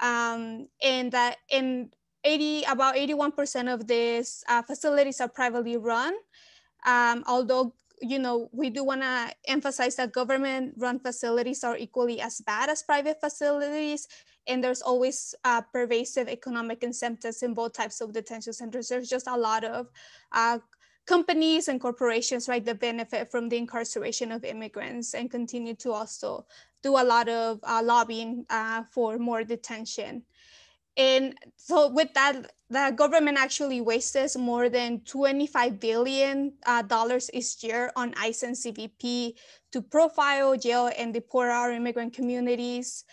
Um, and uh, in eighty, about eighty-one percent of these uh, facilities are privately run, um, although you know, we do want to emphasize that government-run facilities are equally as bad as private facilities, and there's always uh, pervasive economic incentives in both types of detention centers. There's just a lot of uh, companies and corporations, right, that benefit from the incarceration of immigrants and continue to also do a lot of uh, lobbying uh, for more detention. And so with that, the government actually wastes more than twenty-five billion dollars uh, each year on ICE and C B P to profile, jail, and deport our immigrant communities.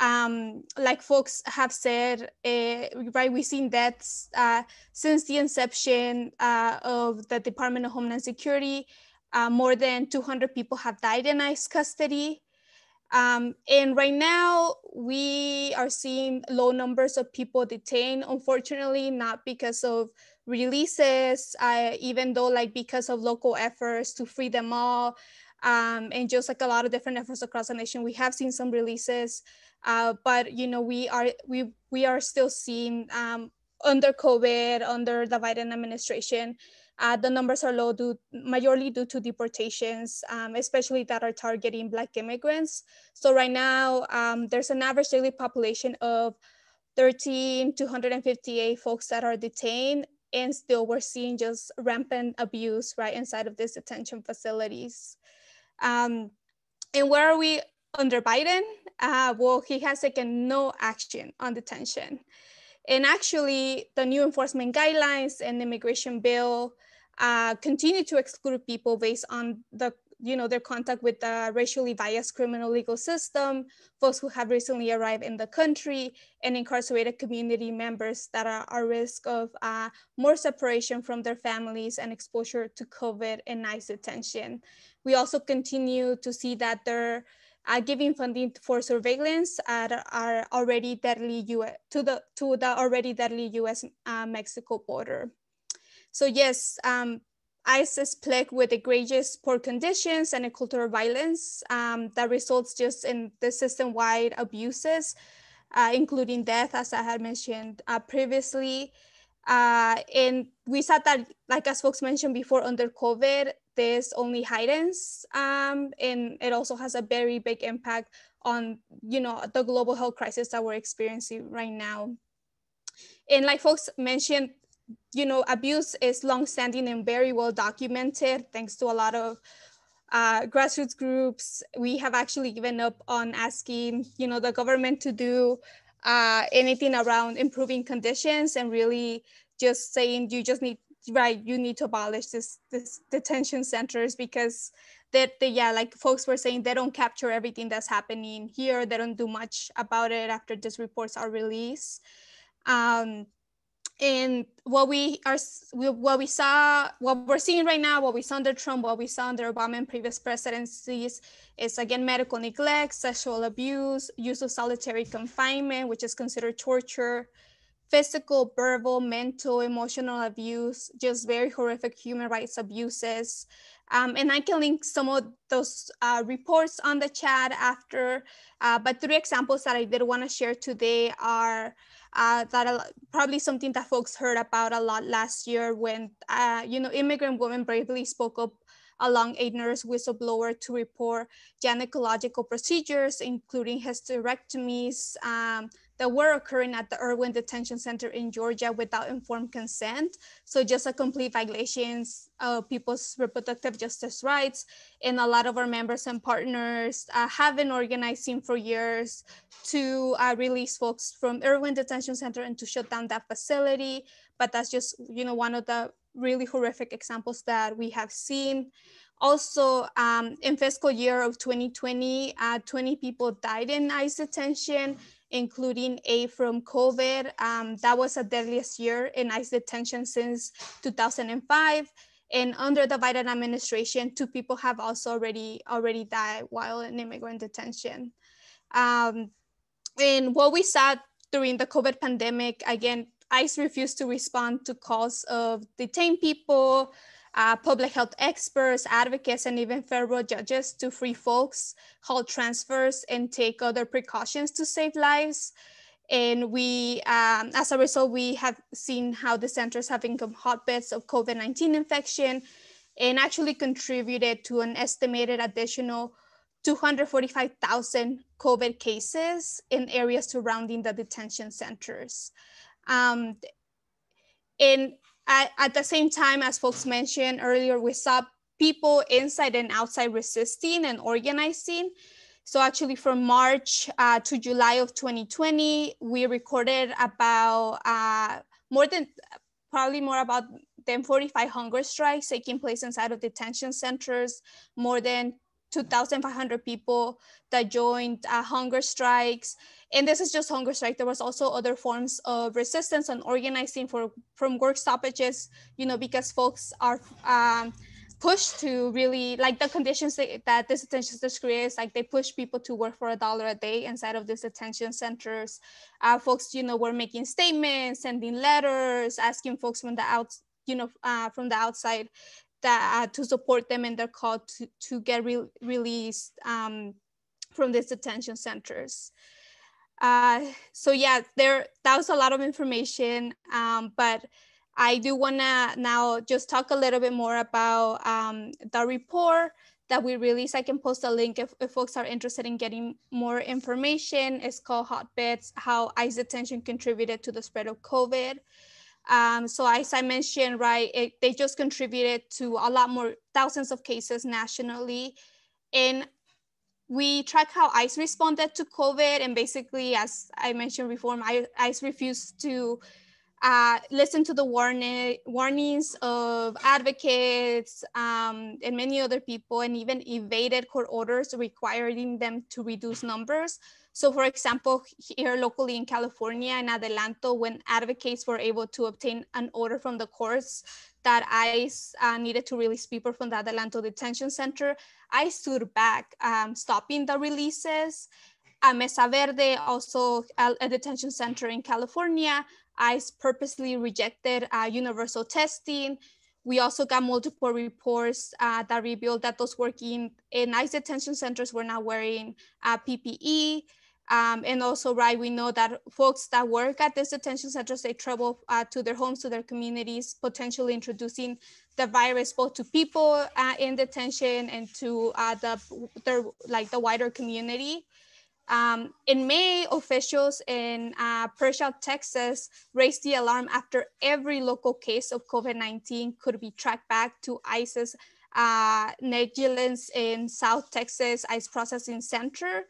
Um, like folks have said, uh, right, we've seen deaths uh, since the inception uh, of the Department of Homeland Security. Uh, more than two hundred people have died in ICE custody. Um, and right now, we are seeing low numbers of people detained, unfortunately, not because of releases, uh, even though like because of local efforts to free them all, um, and just like a lot of different efforts across the nation, we have seen some releases, uh, but you know, we are, we, we are still seeing um, under COVID, under the Biden administration, Uh, the numbers are low, due, majorly due to deportations, um, especially that are targeting Black immigrants. So right now, um, there's an average daily population of thirteen thousand two hundred fifty-eight folks that are detained, and still we're seeing just rampant abuse right inside of these detention facilities. Um, and where are we under Biden? Uh, well, he has taken no action on detention. And actually, the new enforcement guidelines and immigration bill Uh, continue to exclude people based on the, you know, their contact with the racially biased criminal legal system, folks who have recently arrived in the country, and incarcerated community members that are at risk of uh, more separation from their families and exposure to COVID and ICE detention. We also continue to see that they're uh, giving funding for surveillance at our already deadly U S to the to the already deadly U S uh, Mexico border. So yes, um, ICE is plagued with egregious poor conditions and cultural violence um, that results just in the system-wide abuses, uh, including death, as I had mentioned uh, previously. Uh, and we saw that, like as folks mentioned before, under COVID, this only heightens, um, and it also has a very big impact on, you know, the global health crisis that we're experiencing right now. And like folks mentioned, you know, abuse is longstanding and very well documented, thanks to a lot of uh, grassroots groups. We have actually given up on asking, you know, the government to do uh, anything around improving conditions, and really just saying, you just need, right, you need to abolish this, this detention centers, because that, they, yeah, like folks were saying, they don't capture everything that's happening here. They don't do much about it after these reports are released. Um, And what we are, what we saw, what we're seeing right now, what we saw under Trump, what we saw under Obama and previous presidencies, is again medical neglect, sexual abuse, use of solitary confinement, which is considered torture, physical, verbal, mental, emotional abuse, just very horrific human rights abuses. Um, and I can link some of those uh, reports on the chat after, uh, but three examples that I did want to share today are uh, that uh, probably something that folks heard about a lot last year when, uh, you know, immigrant women bravely spoke up along a nurse whistleblower to report gynecological procedures, including hysterectomies um, that were occurring at the Irwin Detention Center in Georgia without informed consent. So just a complete violations of people's reproductive justice rights. And a lot of our members and partners uh, have been organizing for years to uh, release folks from Irwin Detention Center and to shut down that facility. But that's just, you know, one of the really horrific examples that we have seen. Also, um, in fiscal year of twenty twenty, uh, twenty people died in ICE detention, including eight from COVID. Um, that was the deadliest year in ICE detention since two thousand five. And under the Biden administration, two people have also already, already died while in immigrant detention. Um, and what we saw during the COVID pandemic, again, ICE refused to respond to calls of detained people, uh, public health experts, advocates, and even federal judges to free folks, halt transfers, and take other precautions to save lives. And we, um, as a result, we have seen how the centers have become hotbeds of COVID nineteen infection, and actually contributed to an estimated additional two hundred forty-five thousand COVID cases in areas surrounding the detention centers. Um, and at, at the same time, as folks mentioned earlier, we saw people inside and outside resisting and organizing. So actually from March uh, to July of twenty twenty, we recorded about uh, more than, probably more about than forty-five hunger strikes taking place inside of detention centers, more than two thousand five hundred people that joined uh, hunger strikes. And this is just hunger strike. There was also other forms of resistance and organizing for, from work stoppages, you know, because folks are um, pushed to really, like the conditions that, that this detention center creates, like they push people to work for a dollar a day inside of these detention centers. Uh, folks, you know, were making statements, sending letters, asking folks from the out, you know, uh, from the outside that, uh, to support them in their call to, to get re released um, from these detention centers. Uh, so yeah, there that was a lot of information, um, but I do wanna now just talk a little bit more about um, the report that we released. I can post a link if, if folks are interested in getting more information. It's called Hotbeds, How ICE Detention Contributed to the Spread of COVID. Um, so as I mentioned, right, it, they just contributed to a lot more, thousands of cases nationally. And we track how ICE responded to COVID, and basically, as I mentioned before, ICE refused to uh, listen to the warning, warnings of advocates um, and many other people, and even evaded court orders requiring them to reduce numbers. So for example, here locally in California, in Adelanto, when advocates were able to obtain an order from the courts that ICE uh, needed to release people from the Adelanto Detention Center, ICE stood back, um, stopping the releases. At Mesa Verde, also a, a detention center in California, ICE purposely rejected uh, universal testing. We also got multiple reports uh, that revealed that those working in ICE detention centers were not wearing uh, P P E. Um, and also, right, we know that folks that work at these detention centers, they travel uh, to their homes, to their communities, potentially introducing the virus both to people uh, in detention and to uh, the, their, like the wider community. Um, in May, officials in uh, Prescott, Texas, raised the alarm after every local case of COVID nineteen could be tracked back to ICE's uh, negligence in South Texas ICE Processing Center.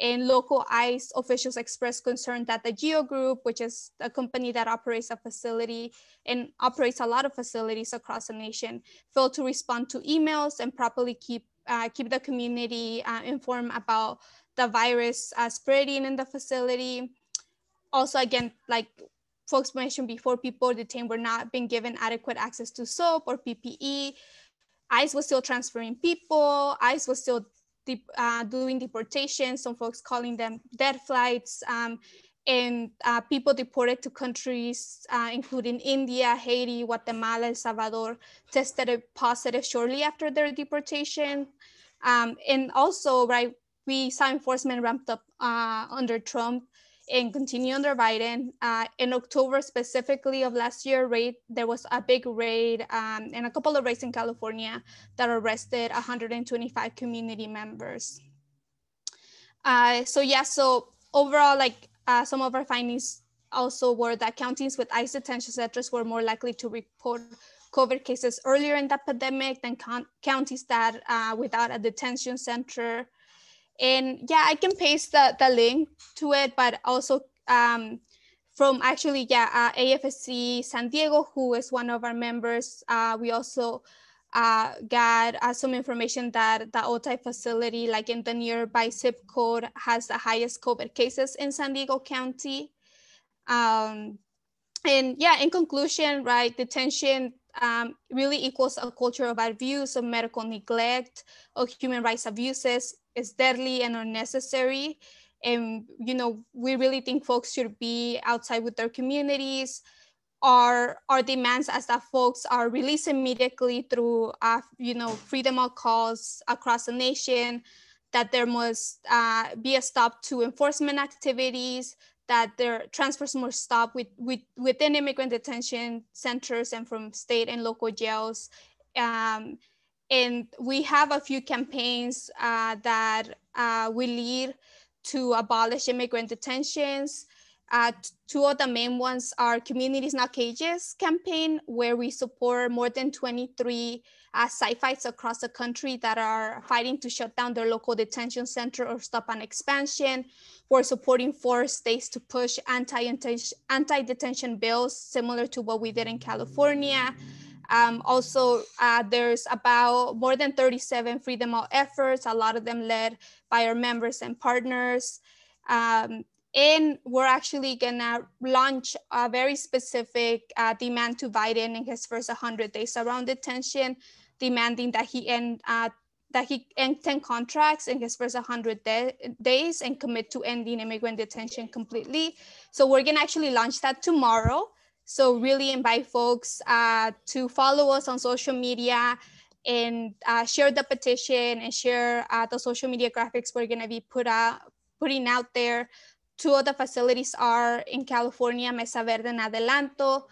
And local ICE officials expressed concern that the GEO Group, which is a company that operates a facility and operates a lot of facilities across the nation, failed to respond to emails and properly keep, uh, keep the community uh, informed about the virus uh, spreading in the facility. Also, again, like folks mentioned before, people detained were not being given adequate access to soap or P P E. ICE was still transferring people. ICE was still Deep, uh, doing deportations, some folks calling them dead flights, um, and uh, people deported to countries uh, including India, Haiti, Guatemala, El Salvador, tested positive shortly after their deportation. Um, and also, right, we saw enforcement ramped up uh, under Trump and continue under Biden. Uh, in October specifically of last year, raid, there was a big raid um, and a couple of raids in California that arrested one hundred twenty-five community members. Uh, so yeah, so overall, like uh, some of our findings also were that counties with ICE detention centers were more likely to report COVID cases earlier in the pandemic than counties that uh, without a detention center. And yeah, I can paste the, the link to it, but also um, from actually, yeah, uh, A F S C San Diego, who is one of our members, uh, we also uh, got uh, some information that the Otay facility, like in the nearby zip code, has the highest COVID cases in San Diego County. Um, and yeah, in conclusion, right, detention Um, really equals a culture of abuse, of medical neglect, of human rights abuses. It's deadly and unnecessary. And, you know, we really think folks should be outside with their communities. Our, our demands as that folks are released immediately through, uh, you know, freedom of calls across the nation, that there must uh, be a stop to enforcement activities, that their transfers must stop with, with, within immigrant detention centers and from state and local jails. Um, and we have a few campaigns uh, that uh, we lead to abolish immigrant detentions. Uh, two of the main ones are Communities Not Cages campaign, where we support more than twenty-three uh, site fights across the country that are fighting to shut down their local detention center or stop an expansion. We're supporting four states to push anti-detention bills, similar to what we did in California. Um, also, uh, there's about more than thirty-seven Free Them All efforts, a lot of them led by our members and partners. Um, And we're actually gonna launch a very specific uh, demand to Biden in his first one hundred days around detention, demanding that he end uh, that he end ten contracts in his first one hundred de days and commit to ending immigrant detention completely. So we're gonna actually launch that tomorrow. So really invite folks uh, to follow us on social media and uh, share the petition and share uh, the social media graphics we're gonna be put out putting out there. Two of the facilities are in California, Mesa Verde and Adelanto.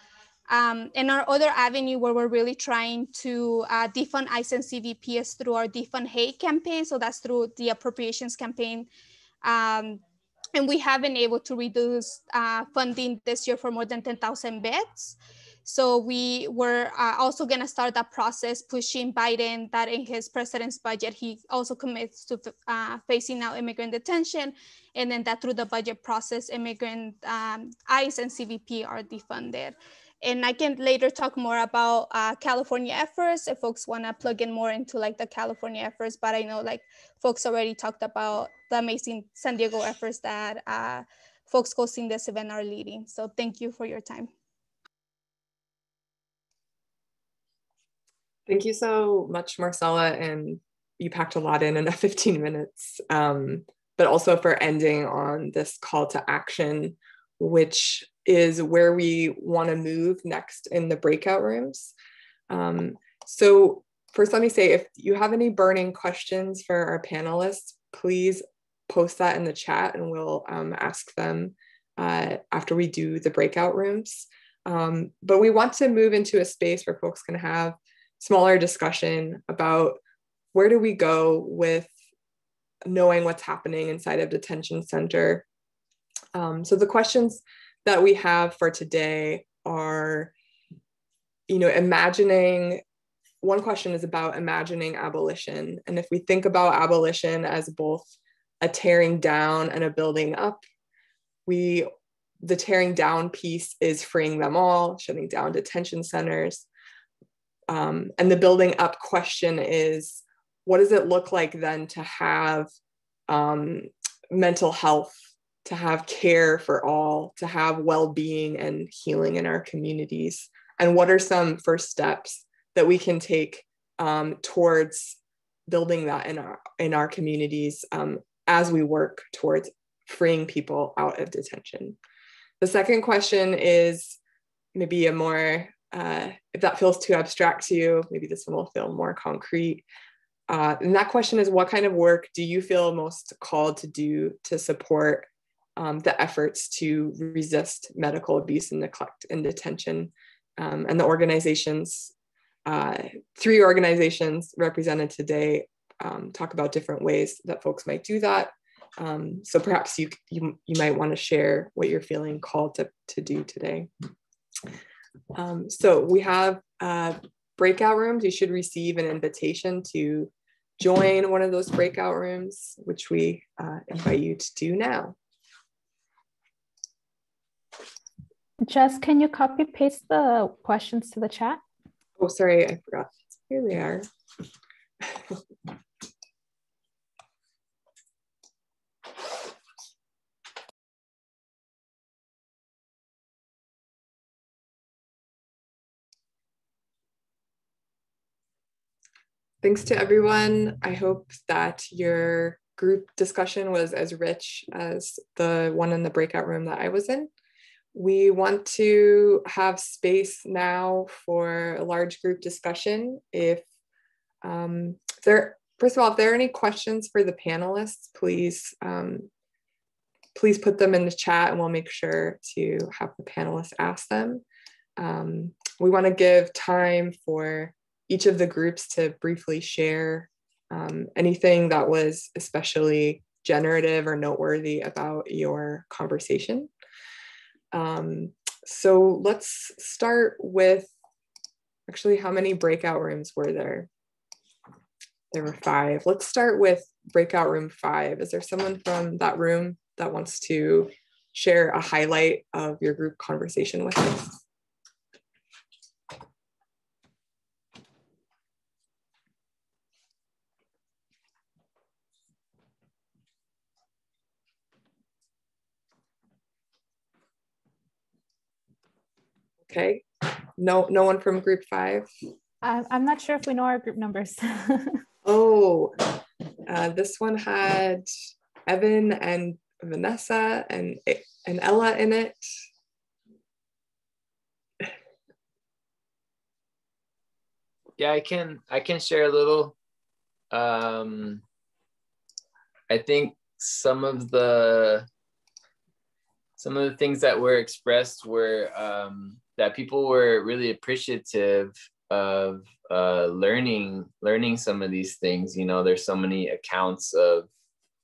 Um, and our other avenue where we're really trying to uh, defund ICE and C B P is through our Defund Hate campaign. So that's through the appropriations campaign. Um, and we have been able to reduce uh, funding this year for more than ten thousand beds. So we were uh, also gonna start that process, pushing Biden that in his president's budget, he also commits to uh, phasing out immigrant detention, and then that through the budget process, immigrant um, ICE and C B P are defunded. And I can later talk more about uh, California efforts if folks wanna plug in more into like the California efforts, but I know like folks already talked about the amazing San Diego efforts that uh, folks hosting this event are leading. So thank you for your time. Thank you so much, Marcela, and you packed a lot in in fifteen minutes, um, but also for ending on this call to action, which is where we want to move next in the breakout rooms. Um, so first, let me say, if you have any burning questions for our panelists, please post that in the chat and we'll um, ask them uh, after we do the breakout rooms. Um, but we want to move into a space where folks can have smaller discussion about where do we go with knowing what's happening inside of detention center. Um, so the questions that we have for today are, you know, imagining, one question is about imagining abolition. And if we think about abolition as both a tearing down and a building up, we, the tearing down piece is freeing them all, shutting down detention centers. Um, and the building up question is, what does it look like then to have um, mental health, to have care for all, to have well-being and healing in our communities? And what are some first steps that we can take um, towards building that in our, in our communities um, as we work towards freeing people out of detention? The second question is maybe a more, Uh, if that feels too abstract to you, maybe this one will feel more concrete. Uh, and that question is, what kind of work do you feel most called to do to support um, the efforts to resist medical abuse and neglect in detention? Um, and the organizations, uh, three organizations represented today, um, talk about different ways that folks might do that. Um, so perhaps you, you, you might want to share what you're feeling called to, to do today. Um, so we have uh, breakout rooms. You should receive an invitation to join one of those breakout rooms, which we uh, invite you to do now. Jess, can you copy paste the questions to the chat? Oh, sorry, I forgot. Here they are. Thanks to everyone. I hope that your group discussion was as rich as the one in the breakout room that I was in. We want to have space now for a large group discussion. If um, there, first of all, if there are any questions for the panelists, please, um, please put them in the chat and we'll make sure to have the panelists ask them. Um, we want to give time for each of the groups to briefly share um, anything that was especially generative or noteworthy about your conversation. Um, so let's start with actually how many breakout rooms were there? There were five. Let's start with breakout room five. Is there someone from that room that wants to share a highlight of your group conversation with us? Okay, no, no one from group five? Uh, I'm not sure if we know our group numbers. Oh, uh, this one had Evan and Vanessa and, and Ella in it. Yeah, I can, I can share a little. Um, I think some of the, some of the things that were expressed were um, that people were really appreciative of uh, learning, learning some of these things. You know, there's so many accounts of,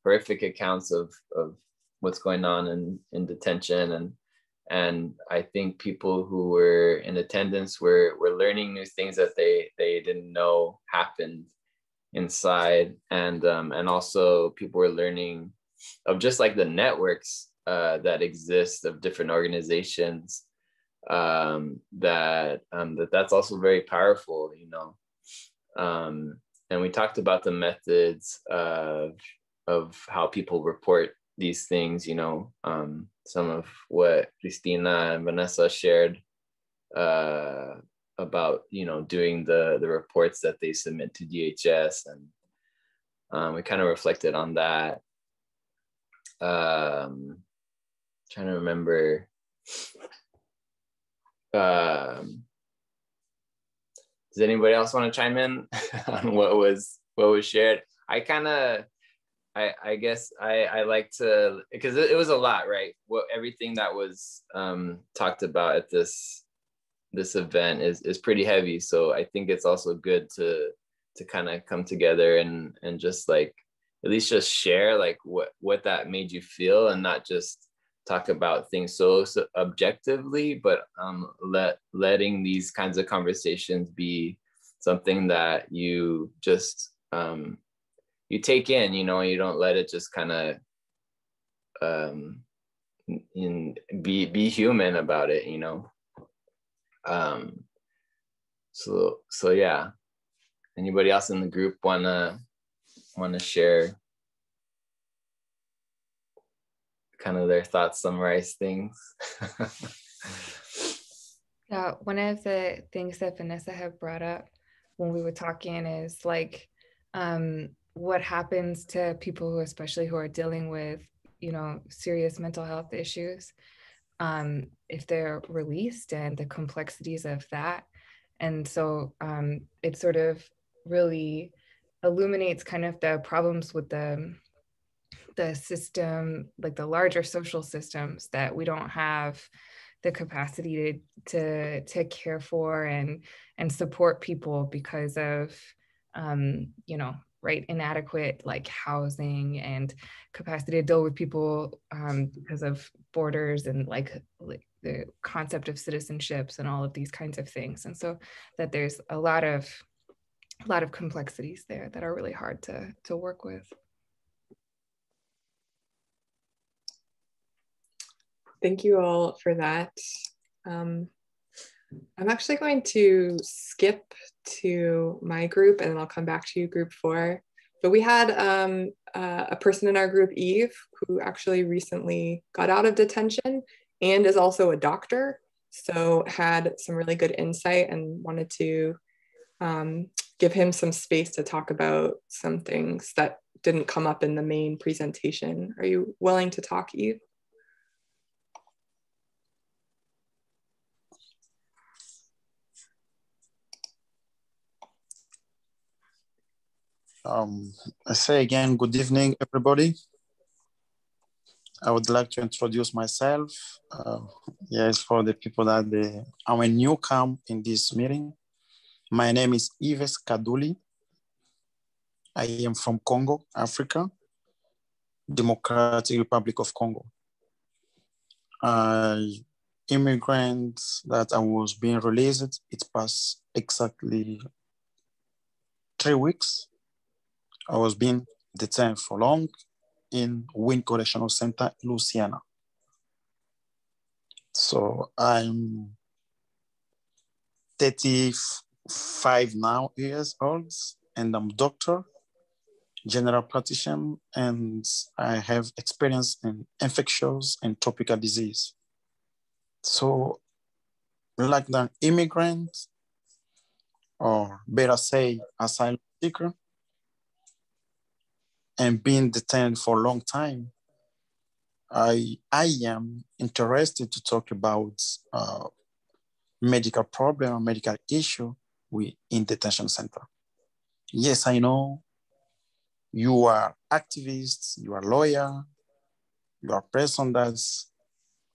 horrific accounts of, of what's going on in, in detention. And, and I think people who were in attendance were, were learning new things that they, they didn't know happened inside. And, um, and also people were learning of just like the networks uh, that exist of different organizations, um, that, um, that that's also very powerful, you know. Um, and we talked about the methods of, of how people report these things, you know, um, some of what Cristina and Vanessa shared uh, about, you know, doing the, the reports that they submit to D H S. And um, we kind of reflected on that. Um, trying to remember. Um, does anybody else want to chime in on what was, what was shared? I kind of, I, I guess I, I like to, because it, it was a lot, right? What everything that was um, talked about at this this event is is pretty heavy. So I think it's also good to to kind of come together and and just like at least just share like what what that made you feel, and not just talk about things so, so objectively, but um, let letting these kinds of conversations be something that you just um, you take in, you know, you don't let it just kind of um, in be be human about it, you know. Um, so so yeah. Anybody else in the group wanna wanna share kind of their thoughts, summarize things? Yeah, one of the things that Vanessa had brought up when we were talking is like. Um, what happens to people who, especially who are dealing with, you know, serious mental health issues, um, if they're released, and the complexities of that. And so um, it sort of really illuminates kind of the problems with the, the system, like the larger social systems that we don't have the capacity to, to take care for and, and support people because of, um, you know, right, inadequate like housing and capacity to deal with people um, because of borders and like, like the concept of citizenships and all of these kinds of things. And so that there's a lot of a lot of complexities there that are really hard to, to work with. Thank you all for that. Um, I'm actually going to skip to my group, and then I'll come back to you, group four. But we had um, uh, a person in our group, Yves, who actually recently got out of detention and is also a doctor. So had some really good insight, and wanted to um, give him some space to talk about some things that didn't come up in the main presentation. Are you willing to talk, Yves? Um, I say again, good evening, everybody. I would like to introduce myself. Uh, yes, for the people that they, I'm a newcomer in this meeting. My name is Yves Kaduli. I am from Congo, Africa, Democratic Republic of Congo. I immigrants that I was being released, it passed exactly three weeks. I was being detained for long in Wynn Correctional Center, Louisiana. So I'm thirty-five now years old, and I'm a doctor, general practitioner, and I have experience in infectious and tropical disease. So like an immigrant, or better say asylum seeker, and being detained for a long time, I, I am interested to talk about uh, medical problem or medical issue with, in detention center. Yes, I know you are activists, you are lawyer, you are person that's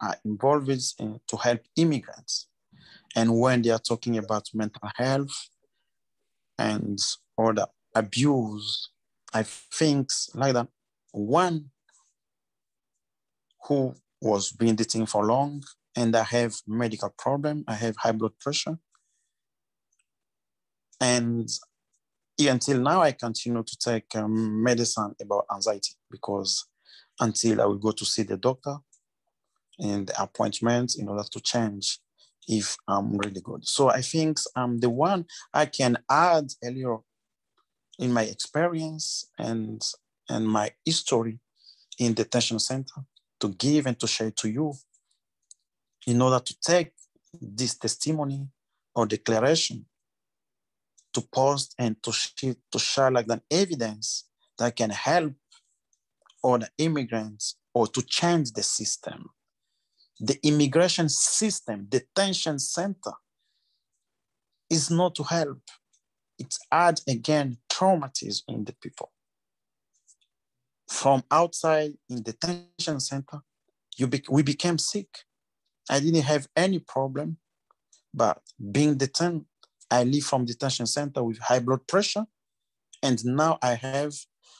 are involved in, to help immigrants. And when they are talking about mental health and all the abuse, I think like that one who was being detained for long, and I have medical problem, I have high blood pressure. And until now, I continue to take um, medicine about anxiety, because until I will go to see the doctor and the appointment in order to change if I'm really good. So I think I'm the one I can add a little in my experience and, and my history in detention center to give and to share to you in order to take this testimony or declaration to post and to share, to share like that evidence that can help other immigrants or to change the system. The immigration system, detention center, is not to help. It's add again traumatism in the people. From outside in detention center, you be we became sick. I didn't have any problem, but being detained, I leave from detention center with high blood pressure, and now I have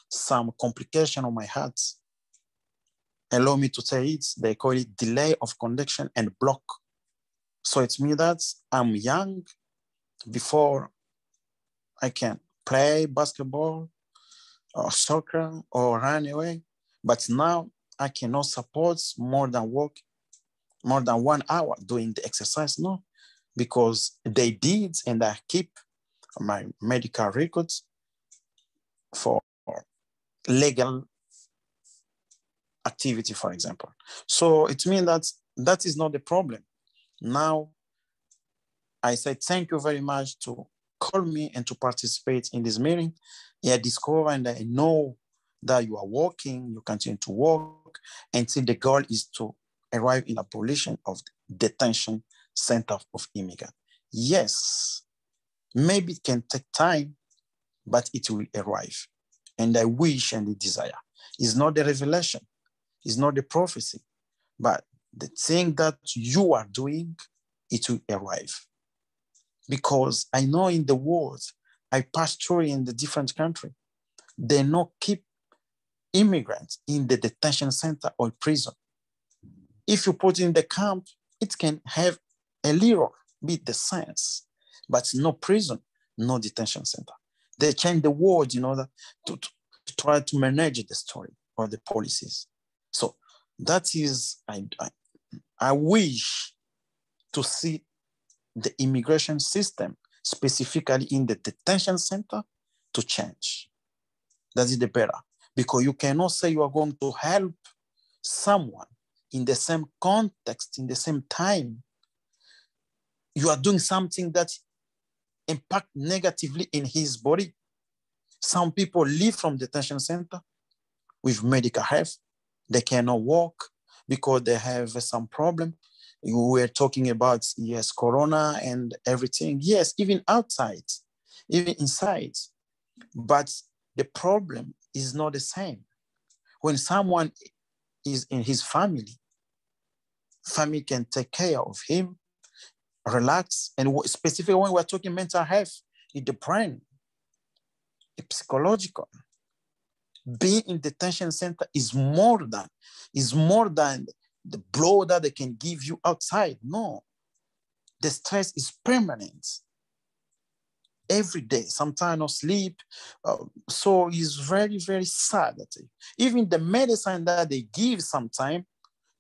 some complication on my heart. Allow me to say it, they call it delay of connection and block. So it's me that I'm young before I can play basketball or soccer or run away, but now I cannot support more than work, more than one hour doing the exercise, no. Because they did, and I keep my medical records for legal activity, for example. So it means that that is not the problem. Now, I say thank you very much to call me and to participate in this meeting. I discover and I know that you are working, you continue to work until the goal is to arrive in abolition of detention center of immigrant. Yes, maybe it can take time, but it will arrive. And I wish and the desire. It's not the revelation, it's not the prophecy, but the thing that you are doing, it will arrive. Because I know in the world, I pass through in the different country, they not keep immigrants in the detention center or prison. If you put in the camp, it can have a little bit the sense, but no prison, no detention center. They change the word in order to, to, to try to manage the story or the policies. So that is, I, I, I wish to see the immigration system, specifically in the detention center, to change. That is the better, because you cannot say you are going to help someone in the same context, in the same time. You are doing something that impacts negatively in his body. Some people leave from detention center with medical health. They cannot walk because they have some problem. We were talking about, yes, corona and everything. Yes, even outside, even inside. But the problem is not the same. When someone is in his family, family can take care of him, relax, and specifically when we're talking mental health, in the brain, the psychological. Being in detention center is more than, is more than the blow that they can give you outside. No, the stress is permanent. Every day, sometimes no sleep. Uh, so it's very, very sad. Even the medicine that they give sometimes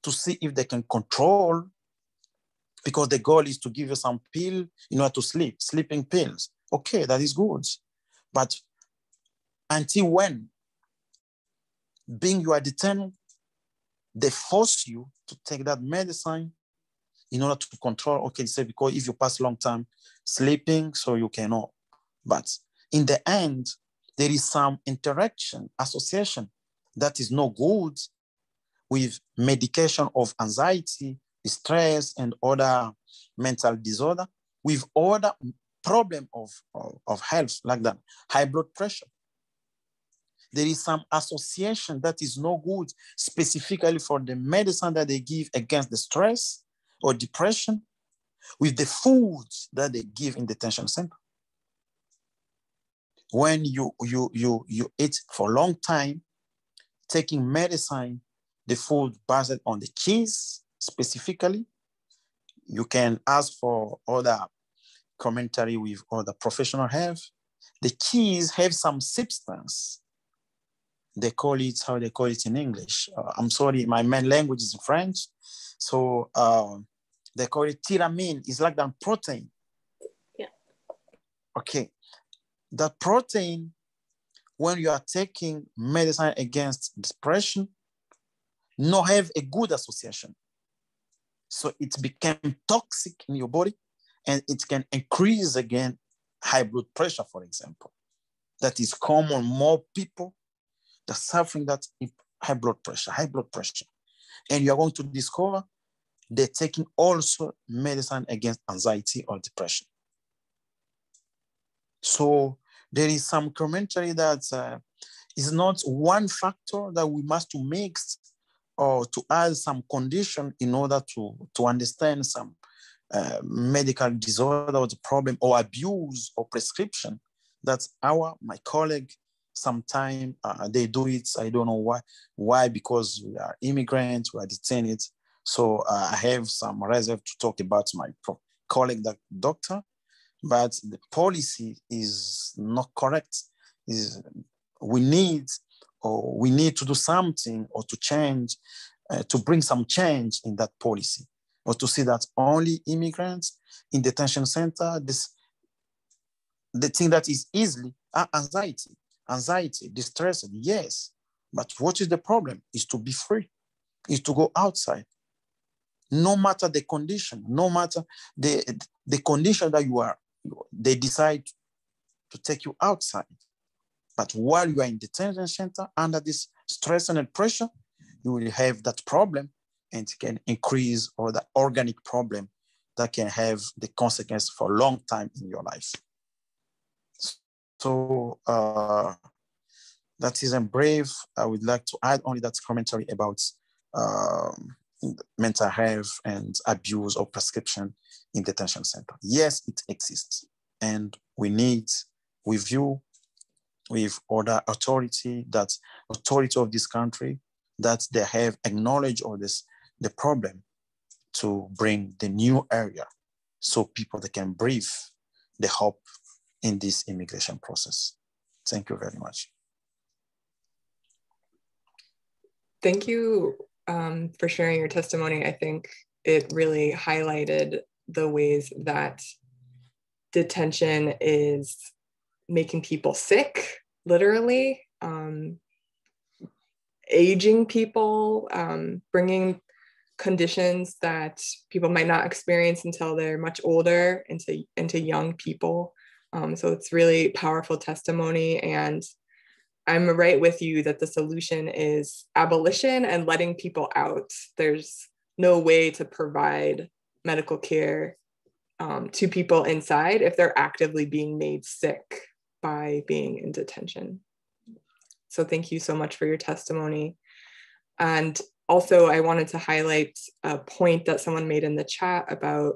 to see if they can control, because the goal is to give you some pill, you know, to sleep, sleeping pills. Okay, that is good. But until when? Being you are detained, they force you to take that medicine in order to control, okay, say, because if you pass long time sleeping, so you cannot. But in the end, there is some interaction, association that is no good with medication of anxiety, stress, and other mental disorder, with other problem of, of, of health, like that, high blood pressure. There is some association that is no good specifically for the medicine that they give against the stress or depression with the food that they give in detention center. When you, you, you, you eat for a long time, taking medicine, the food based on the cheese specifically, you can ask for other commentary with other professional health. The cheese have some substance. They call it, how they call it in English. Uh, I'm sorry, my main language is French. So uh, they call it tyramine. It's like that protein. Yeah. Okay. That protein, when you are taking medicine against depression, not have a good association. So it became toxic in your body and it can increase again, high blood pressure, for example. That is common, more people the suffering that high blood pressure, high blood pressure. And you're going to discover they're taking also medicine against anxiety or depression. So there is some commentary that uh, is not one factor that we must to mix or to add some condition in order to, to understand some uh, medical disorder or the problem or abuse or prescription. That's our, my colleague, sometimes uh, they do it. I don't know why. Why? Because we are immigrants, we are detained. So uh, I have some reserve to talk about my colleague, the doctor, but the policy is not correct. Is we need or we need to do something or to change, uh, to bring some change in that policy, or to see that only immigrants in detention center. This the thing that is easily uh, anxiety. Anxiety, distress, yes. But what is the problem? Is to be free, is to go outside. No matter the condition, no matter the, the condition that you are, they decide to take you outside. But while you are in the detention center under this stress and pressure, you will have that problem and it can increase or the organic problem that can have the consequence for a long time in your life. So uh, that is brave. I would like to add only that commentary about uh, mental health and abuse of prescription in detention center. Yes, it exists. And we need review with other authority, that authority of this country, that they have acknowledged all this, the problem to bring the new area so people that can breathe the hope in this immigration process. Thank you very much. Thank you um, for sharing your testimony. I think it really highlighted the ways that detention is making people sick, literally, um, aging people, um, bringing conditions that people might not experience until they're much older into, into young people. Um, so it's really powerful testimony, and I'm right with you that the solution is abolition and letting people out. There's no way to provide medical care um, to people inside if they're actively being made sick by being in detention. So thank you so much for your testimony. And also I wanted to highlight a point that someone made in the chat about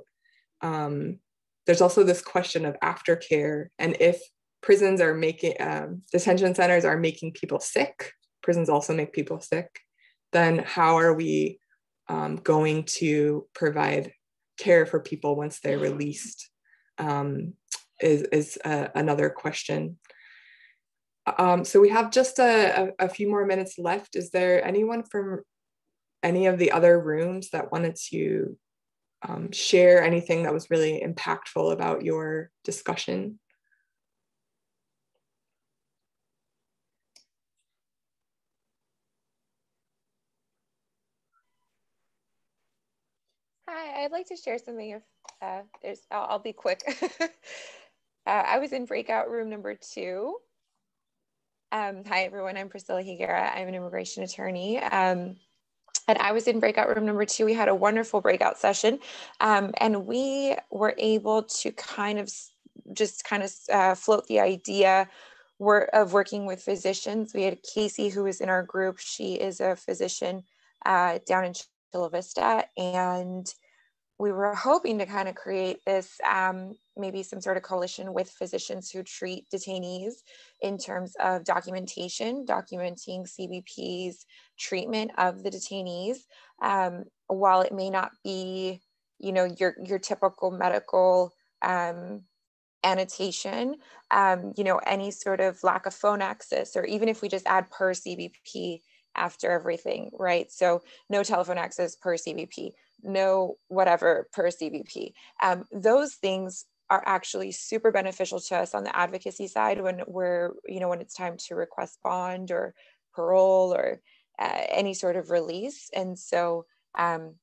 um, there's also this question of aftercare, and if prisons are making, um, detention centers are making people sick, prisons also make people sick, then how are we um, going to provide care for people once they're released um, is, is uh, another question. Um, so we have just a, a, a few more minutes left. Is there anyone from any of the other rooms that wanted to um, share anything that was really impactful about your discussion? Hi, I'd like to share something if uh, there's, I'll, I'll be quick. uh, I was in breakout room number two. Um, hi, everyone. I'm Priscilla Higuera. I'm an immigration attorney. Um, and I was in breakout room number two. We had a wonderful breakout session. Um, and we were able to kind of just kind of uh, float the idea wor- of working with physicians. We had Casey, who was in our group. She is a physician uh, down in Chula Vista. And we were hoping to kind of create this, um, maybe some sort of coalition with physicians who treat detainees in terms of documentation, documenting C B P's treatment of the detainees. Um, while it may not be, you know, your, your typical medical um, annotation, um, you know, any sort of lack of phone access, or even if we just add per C B P after everything, right? So no telephone access per C B P. No, whatever per C B P. Um, those things are actually super beneficial to us on the advocacy side when we're, you know, when it's time to request bond or parole or uh, any sort of release. And so um,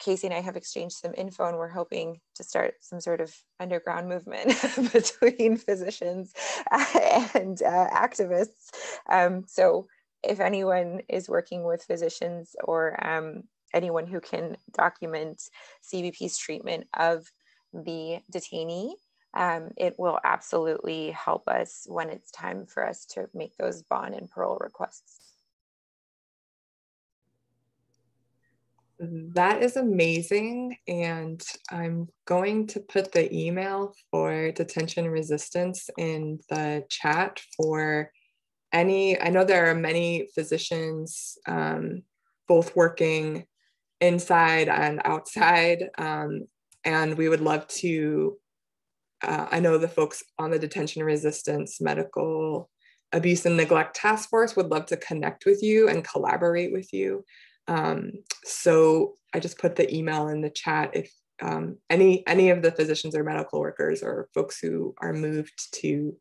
Casey and I have exchanged some info, and we're hoping to start some sort of underground movement between physicians uh, and uh, activists. Um, so if anyone is working with physicians or um, anyone who can document C B P's treatment of the detainee, um, it will absolutely help us when it's time for us to make those bond and parole requests. That is amazing. And I'm going to put the email for Detention Resistance in the chat for any, I know there are many physicians, um, both working inside and outside. Um, and we would love to, uh, I know the folks on the Detention Resistance Medical Abuse and Neglect Task Force would love to connect with you and collaborate with you. Um, so I just put the email in the chat if um, any, any of the physicians or medical workers or folks who are moved to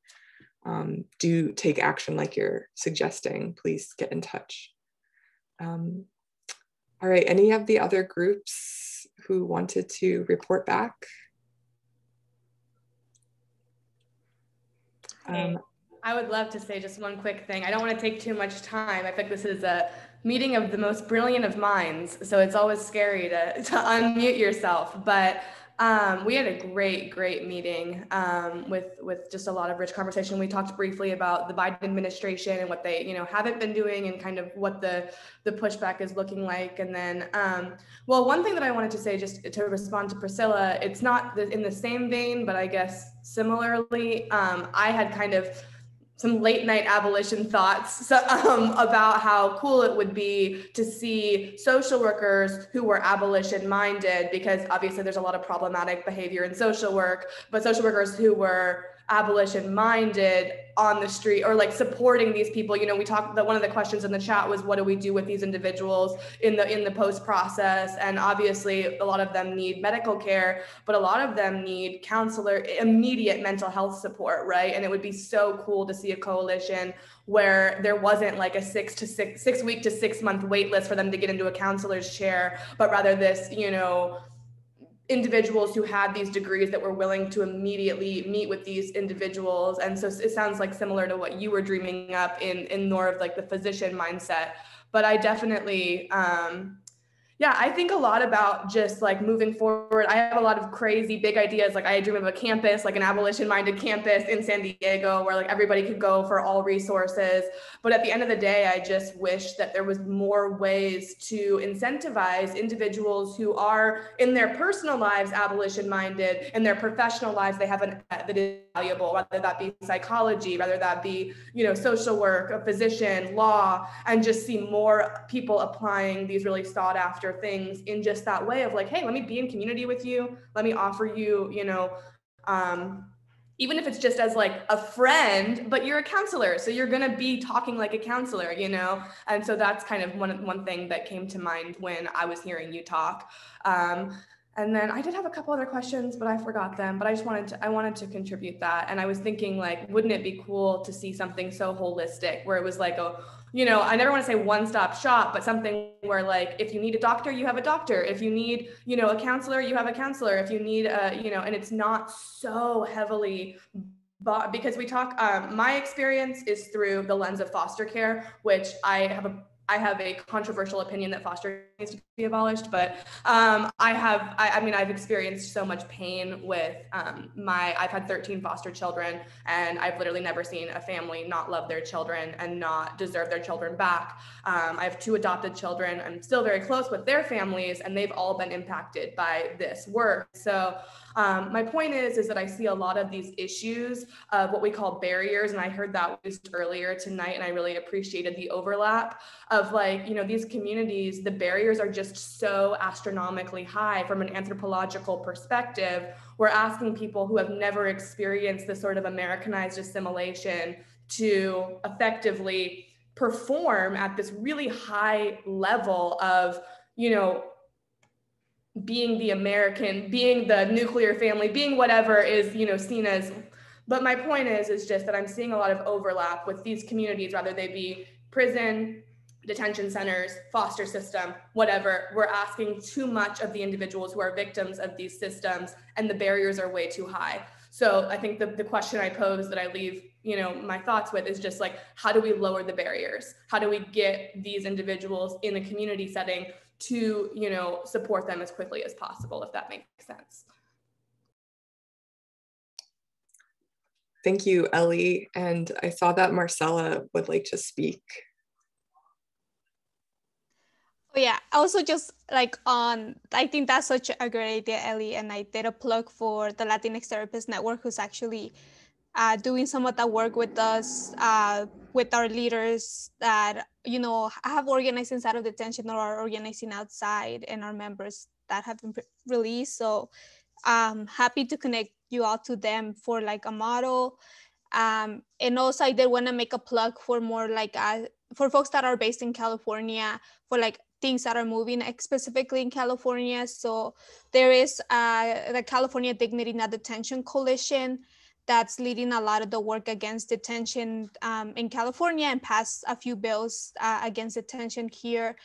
um, do take action like you're suggesting, please get in touch. Um, All right, any of the other groups who wanted to report back? Um, I would love to say just one quick thing. I don't want to take too much time. I think this is a meeting of the most brilliant of minds, so it's always scary to, to unmute yourself. But um, we had a great, great meeting um, with, with just a lot of rich conversation. We talked briefly about the Biden administration and what they, you know, haven't been doing and kind of what the, the pushback is looking like. And then, um, well, one thing that I wanted to say, just to respond to Priscilla, it's not in the same vein, but I guess similarly, um, I had kind of some late night abolition thoughts so, um, about how cool it would be to see social workers who were abolition minded, because obviously there's a lot of problematic behavior in social work, but social workers who were abolition minded on the street or like supporting these people. You know, we talked that one of the questions in the chat was, what do we do with these individuals in the in the post process? And obviously a lot of them need medical care, but a lot of them need counselor, immediate mental health support, right? And it would be so cool to see a coalition where there wasn't like a six to six, six week to six month wait list for them to get into a counselor's chair, but rather this, you know, individuals who had these degrees that were willing to immediately meet with these individuals. And so it sounds like similar to what you were dreaming up in, in more of like the physician mindset. But I definitely, um, yeah, I think a lot about just like moving forward. I have a lot of crazy big ideas. Like I dream of a campus, like an abolition minded campus in San Diego where like everybody could go for all resources. But at the end of the day, I just wish that there was more ways to incentivize individuals who are in their personal lives abolition minded, in their professional lives they have an that is valuable, whether that be psychology, whether that be, you know, social work, a physician, law, and just see more people applying these really sought after after things in just that way of like, hey, let me be in community with you. Let me offer you, you know, um, even if it's just as like a friend, but you're a counselor. So you're going to be talking like a counselor, you know? And so that's kind of one, one thing that came to mind when I was hearing you talk. Um, And then I did have a couple other questions, but I forgot them, but I just wanted to, I wanted to contribute that. And I was thinking like, wouldn't it be cool to see something so holistic where it was like, a, you know, I never want to say one-stop shop, but something where like, if you need a doctor, you have a doctor. If you need, you know, a counselor, you have a counselor. If you need a, you know, and it's not so heavily, but because we talk, um, my experience is through the lens of foster care, which I have a I have a controversial opinion that foster needs to be abolished, but um, I have, I, I mean, I've experienced so much pain with um, my, I've had thirteen foster children, and I've literally never seen a family not love their children and not deserve their children back. Um, I have two adopted children. I'm still very close with their families, and they've all been impacted by this work. So um, my point is, is that I see a lot of these issues of what we call barriers, and I heard that used earlier tonight, and I really appreciated the overlap of like, you know, these communities, the barriers are just so astronomically high from an anthropological perspective. We're asking people who have never experienced this sort of Americanized assimilation to effectively perform at this really high level of, you know, being the American, being the nuclear family, being whatever is, you know, seen as. But my point is, is just that I'm seeing a lot of overlap with these communities, whether they be prison, detention centers, foster system, whatever. We're asking too much of the individuals who are victims of these systems, and the barriers are way too high. So I think the, the question I pose that I leave, you know, my thoughts with is just like, how do we lower the barriers? How do we get these individuals in a community setting to, you know, support them as quickly as possible, if that makes sense? Thank you, Ellie. And I saw that Marcela would like to speak. Yeah, also just like on, I think that's such a great idea, Ellie, and I did a plug for the Latinx Therapist Network, who's actually uh, doing some of that work with us, uh, with our leaders that, you know, have organized inside of detention or are organizing outside, and our members that have been released. So I'm happy to connect you all to them for like a model. Um, and also I did want to make a plug for more like, a, for folks that are based in California, for like things that are moving specifically in California. So there is uh, the California Dignity Not Detention Coalition that's leading a lot of the work against detention um, in California, and passed a few bills uh, against detention here.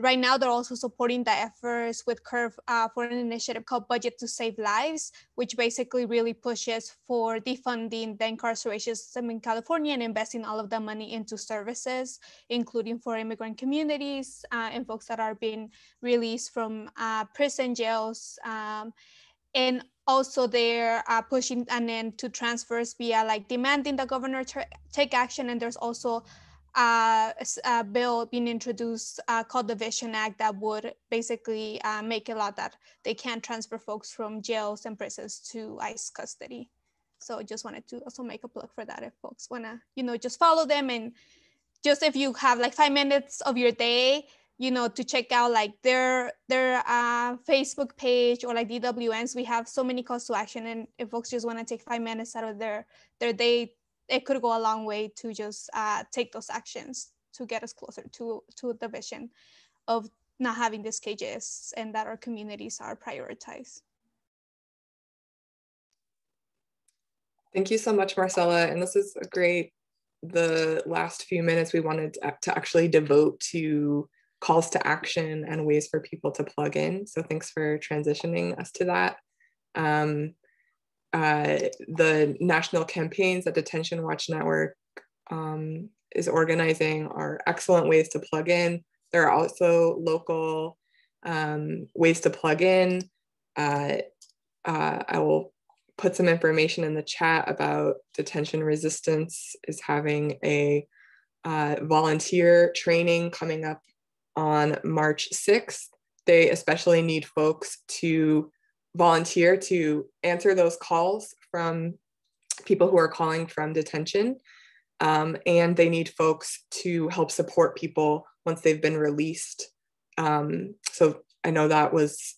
Right now, they're also supporting the efforts with CURVE uh, for an initiative called Budget to Save Lives, which basically really pushes for defunding the incarceration system in California and investing all of the money into services, including for immigrant communities uh, and folks that are being released from uh, prison jails. Um, and also they're uh, pushing an end to transfers via like demanding the governor take action. And there's also Uh, a bill being introduced uh, called the Vision Act that would basically uh, make a law that they can't transfer folks from jails and prisons to ICE custody. So just wanted to also make a plug for that if folks wanna, you know, just follow them, and just if you have like five minutes of your day, you know, to check out like their their uh, Facebook page or like D W Ns. We have so many calls to action, and if folks just wanna take five minutes out of their their day, it could go a long way to just uh, take those actions to get us closer to, to the vision of not having these cages, and that our communities are prioritized. Thank you so much, Marcela. And this is a great, the last few minutes we wanted to actually devote to calls to action and ways for people to plug in. So thanks for transitioning us to that. Um, Uh, the national campaigns that Detention Watch Network um, is organizing are excellent ways to plug in. There are also local um, ways to plug in. Uh, uh, I will put some information in the chat about Detention Resistance is having a uh, volunteer training coming up on March sixth. They especially need folks to volunteer to answer those calls from people who are calling from detention. Um, and they need folks to help support people once they've been released. Um, so I know that was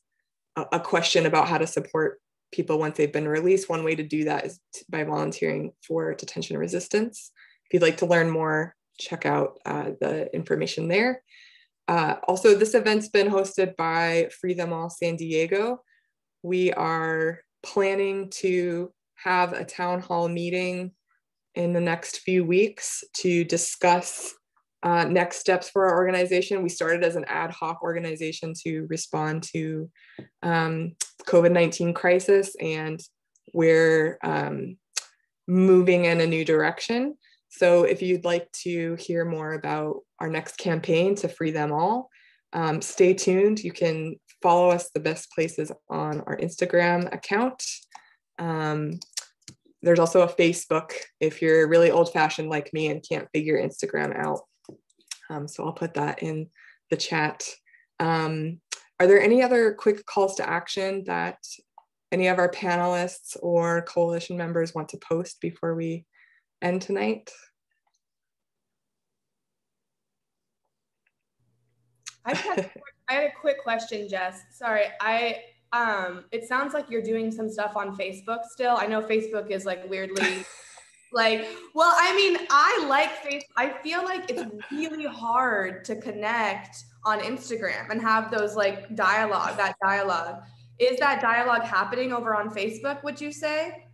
a question about how to support people once they've been released. One way to do that is by volunteering for Detention Resistance. If you'd like to learn more, check out uh, the information there. Uh, also, this event's been hosted by Free Them All San Diego. We are planning to have a town hall meeting in the next few weeks to discuss uh, next steps for our organization. We started as an ad hoc organization to respond to um, COVID nineteen crisis, and we're um, moving in a new direction. So if you'd like to hear more about our next campaign to Free Them All, um, stay tuned. You can follow us the best places on our Instagram account. Um, there's also a Facebook if you're really old fashioned like me and can't figure Instagram out. Um, so I'll put that in the chat. Um, are there any other quick calls to action that any of our panelists or coalition members want to post before we end tonight? I had, a quick, I had a quick question, Jess. Sorry, I. Um, it sounds like you're doing some stuff on Facebook still. I know Facebook is like weirdly, like. Well, I mean, I like Facebook. I feel like it's really hard to connect on Instagram and have those like dialogue. That dialogue is that dialogue happening over on Facebook, would you say?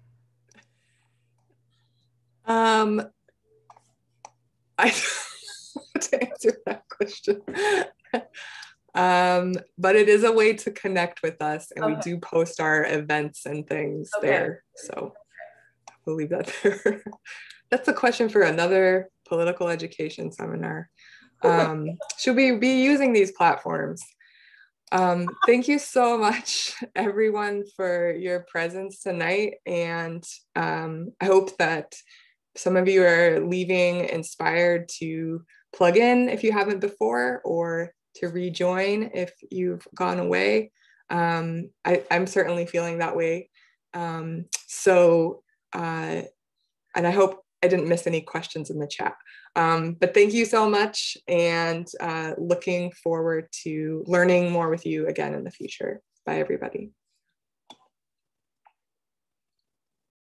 Um, I don't know how to answer that question. um, but it is a way to connect with us, and okay. we do post our events and things okay. there. So we'll leave that there. That's a question for another political education seminar. Um, should we be using these platforms? Um, thank you so much, everyone, for your presence tonight. And um, I hope that some of you are leaving inspired to plug in if you haven't before, or to rejoin if you've gone away. Um, I, I'm certainly feeling that way. Um, so, uh, and I hope I didn't miss any questions in the chat. Um, but thank you so much, and uh, looking forward to learning more with you again in the future. Bye, everybody.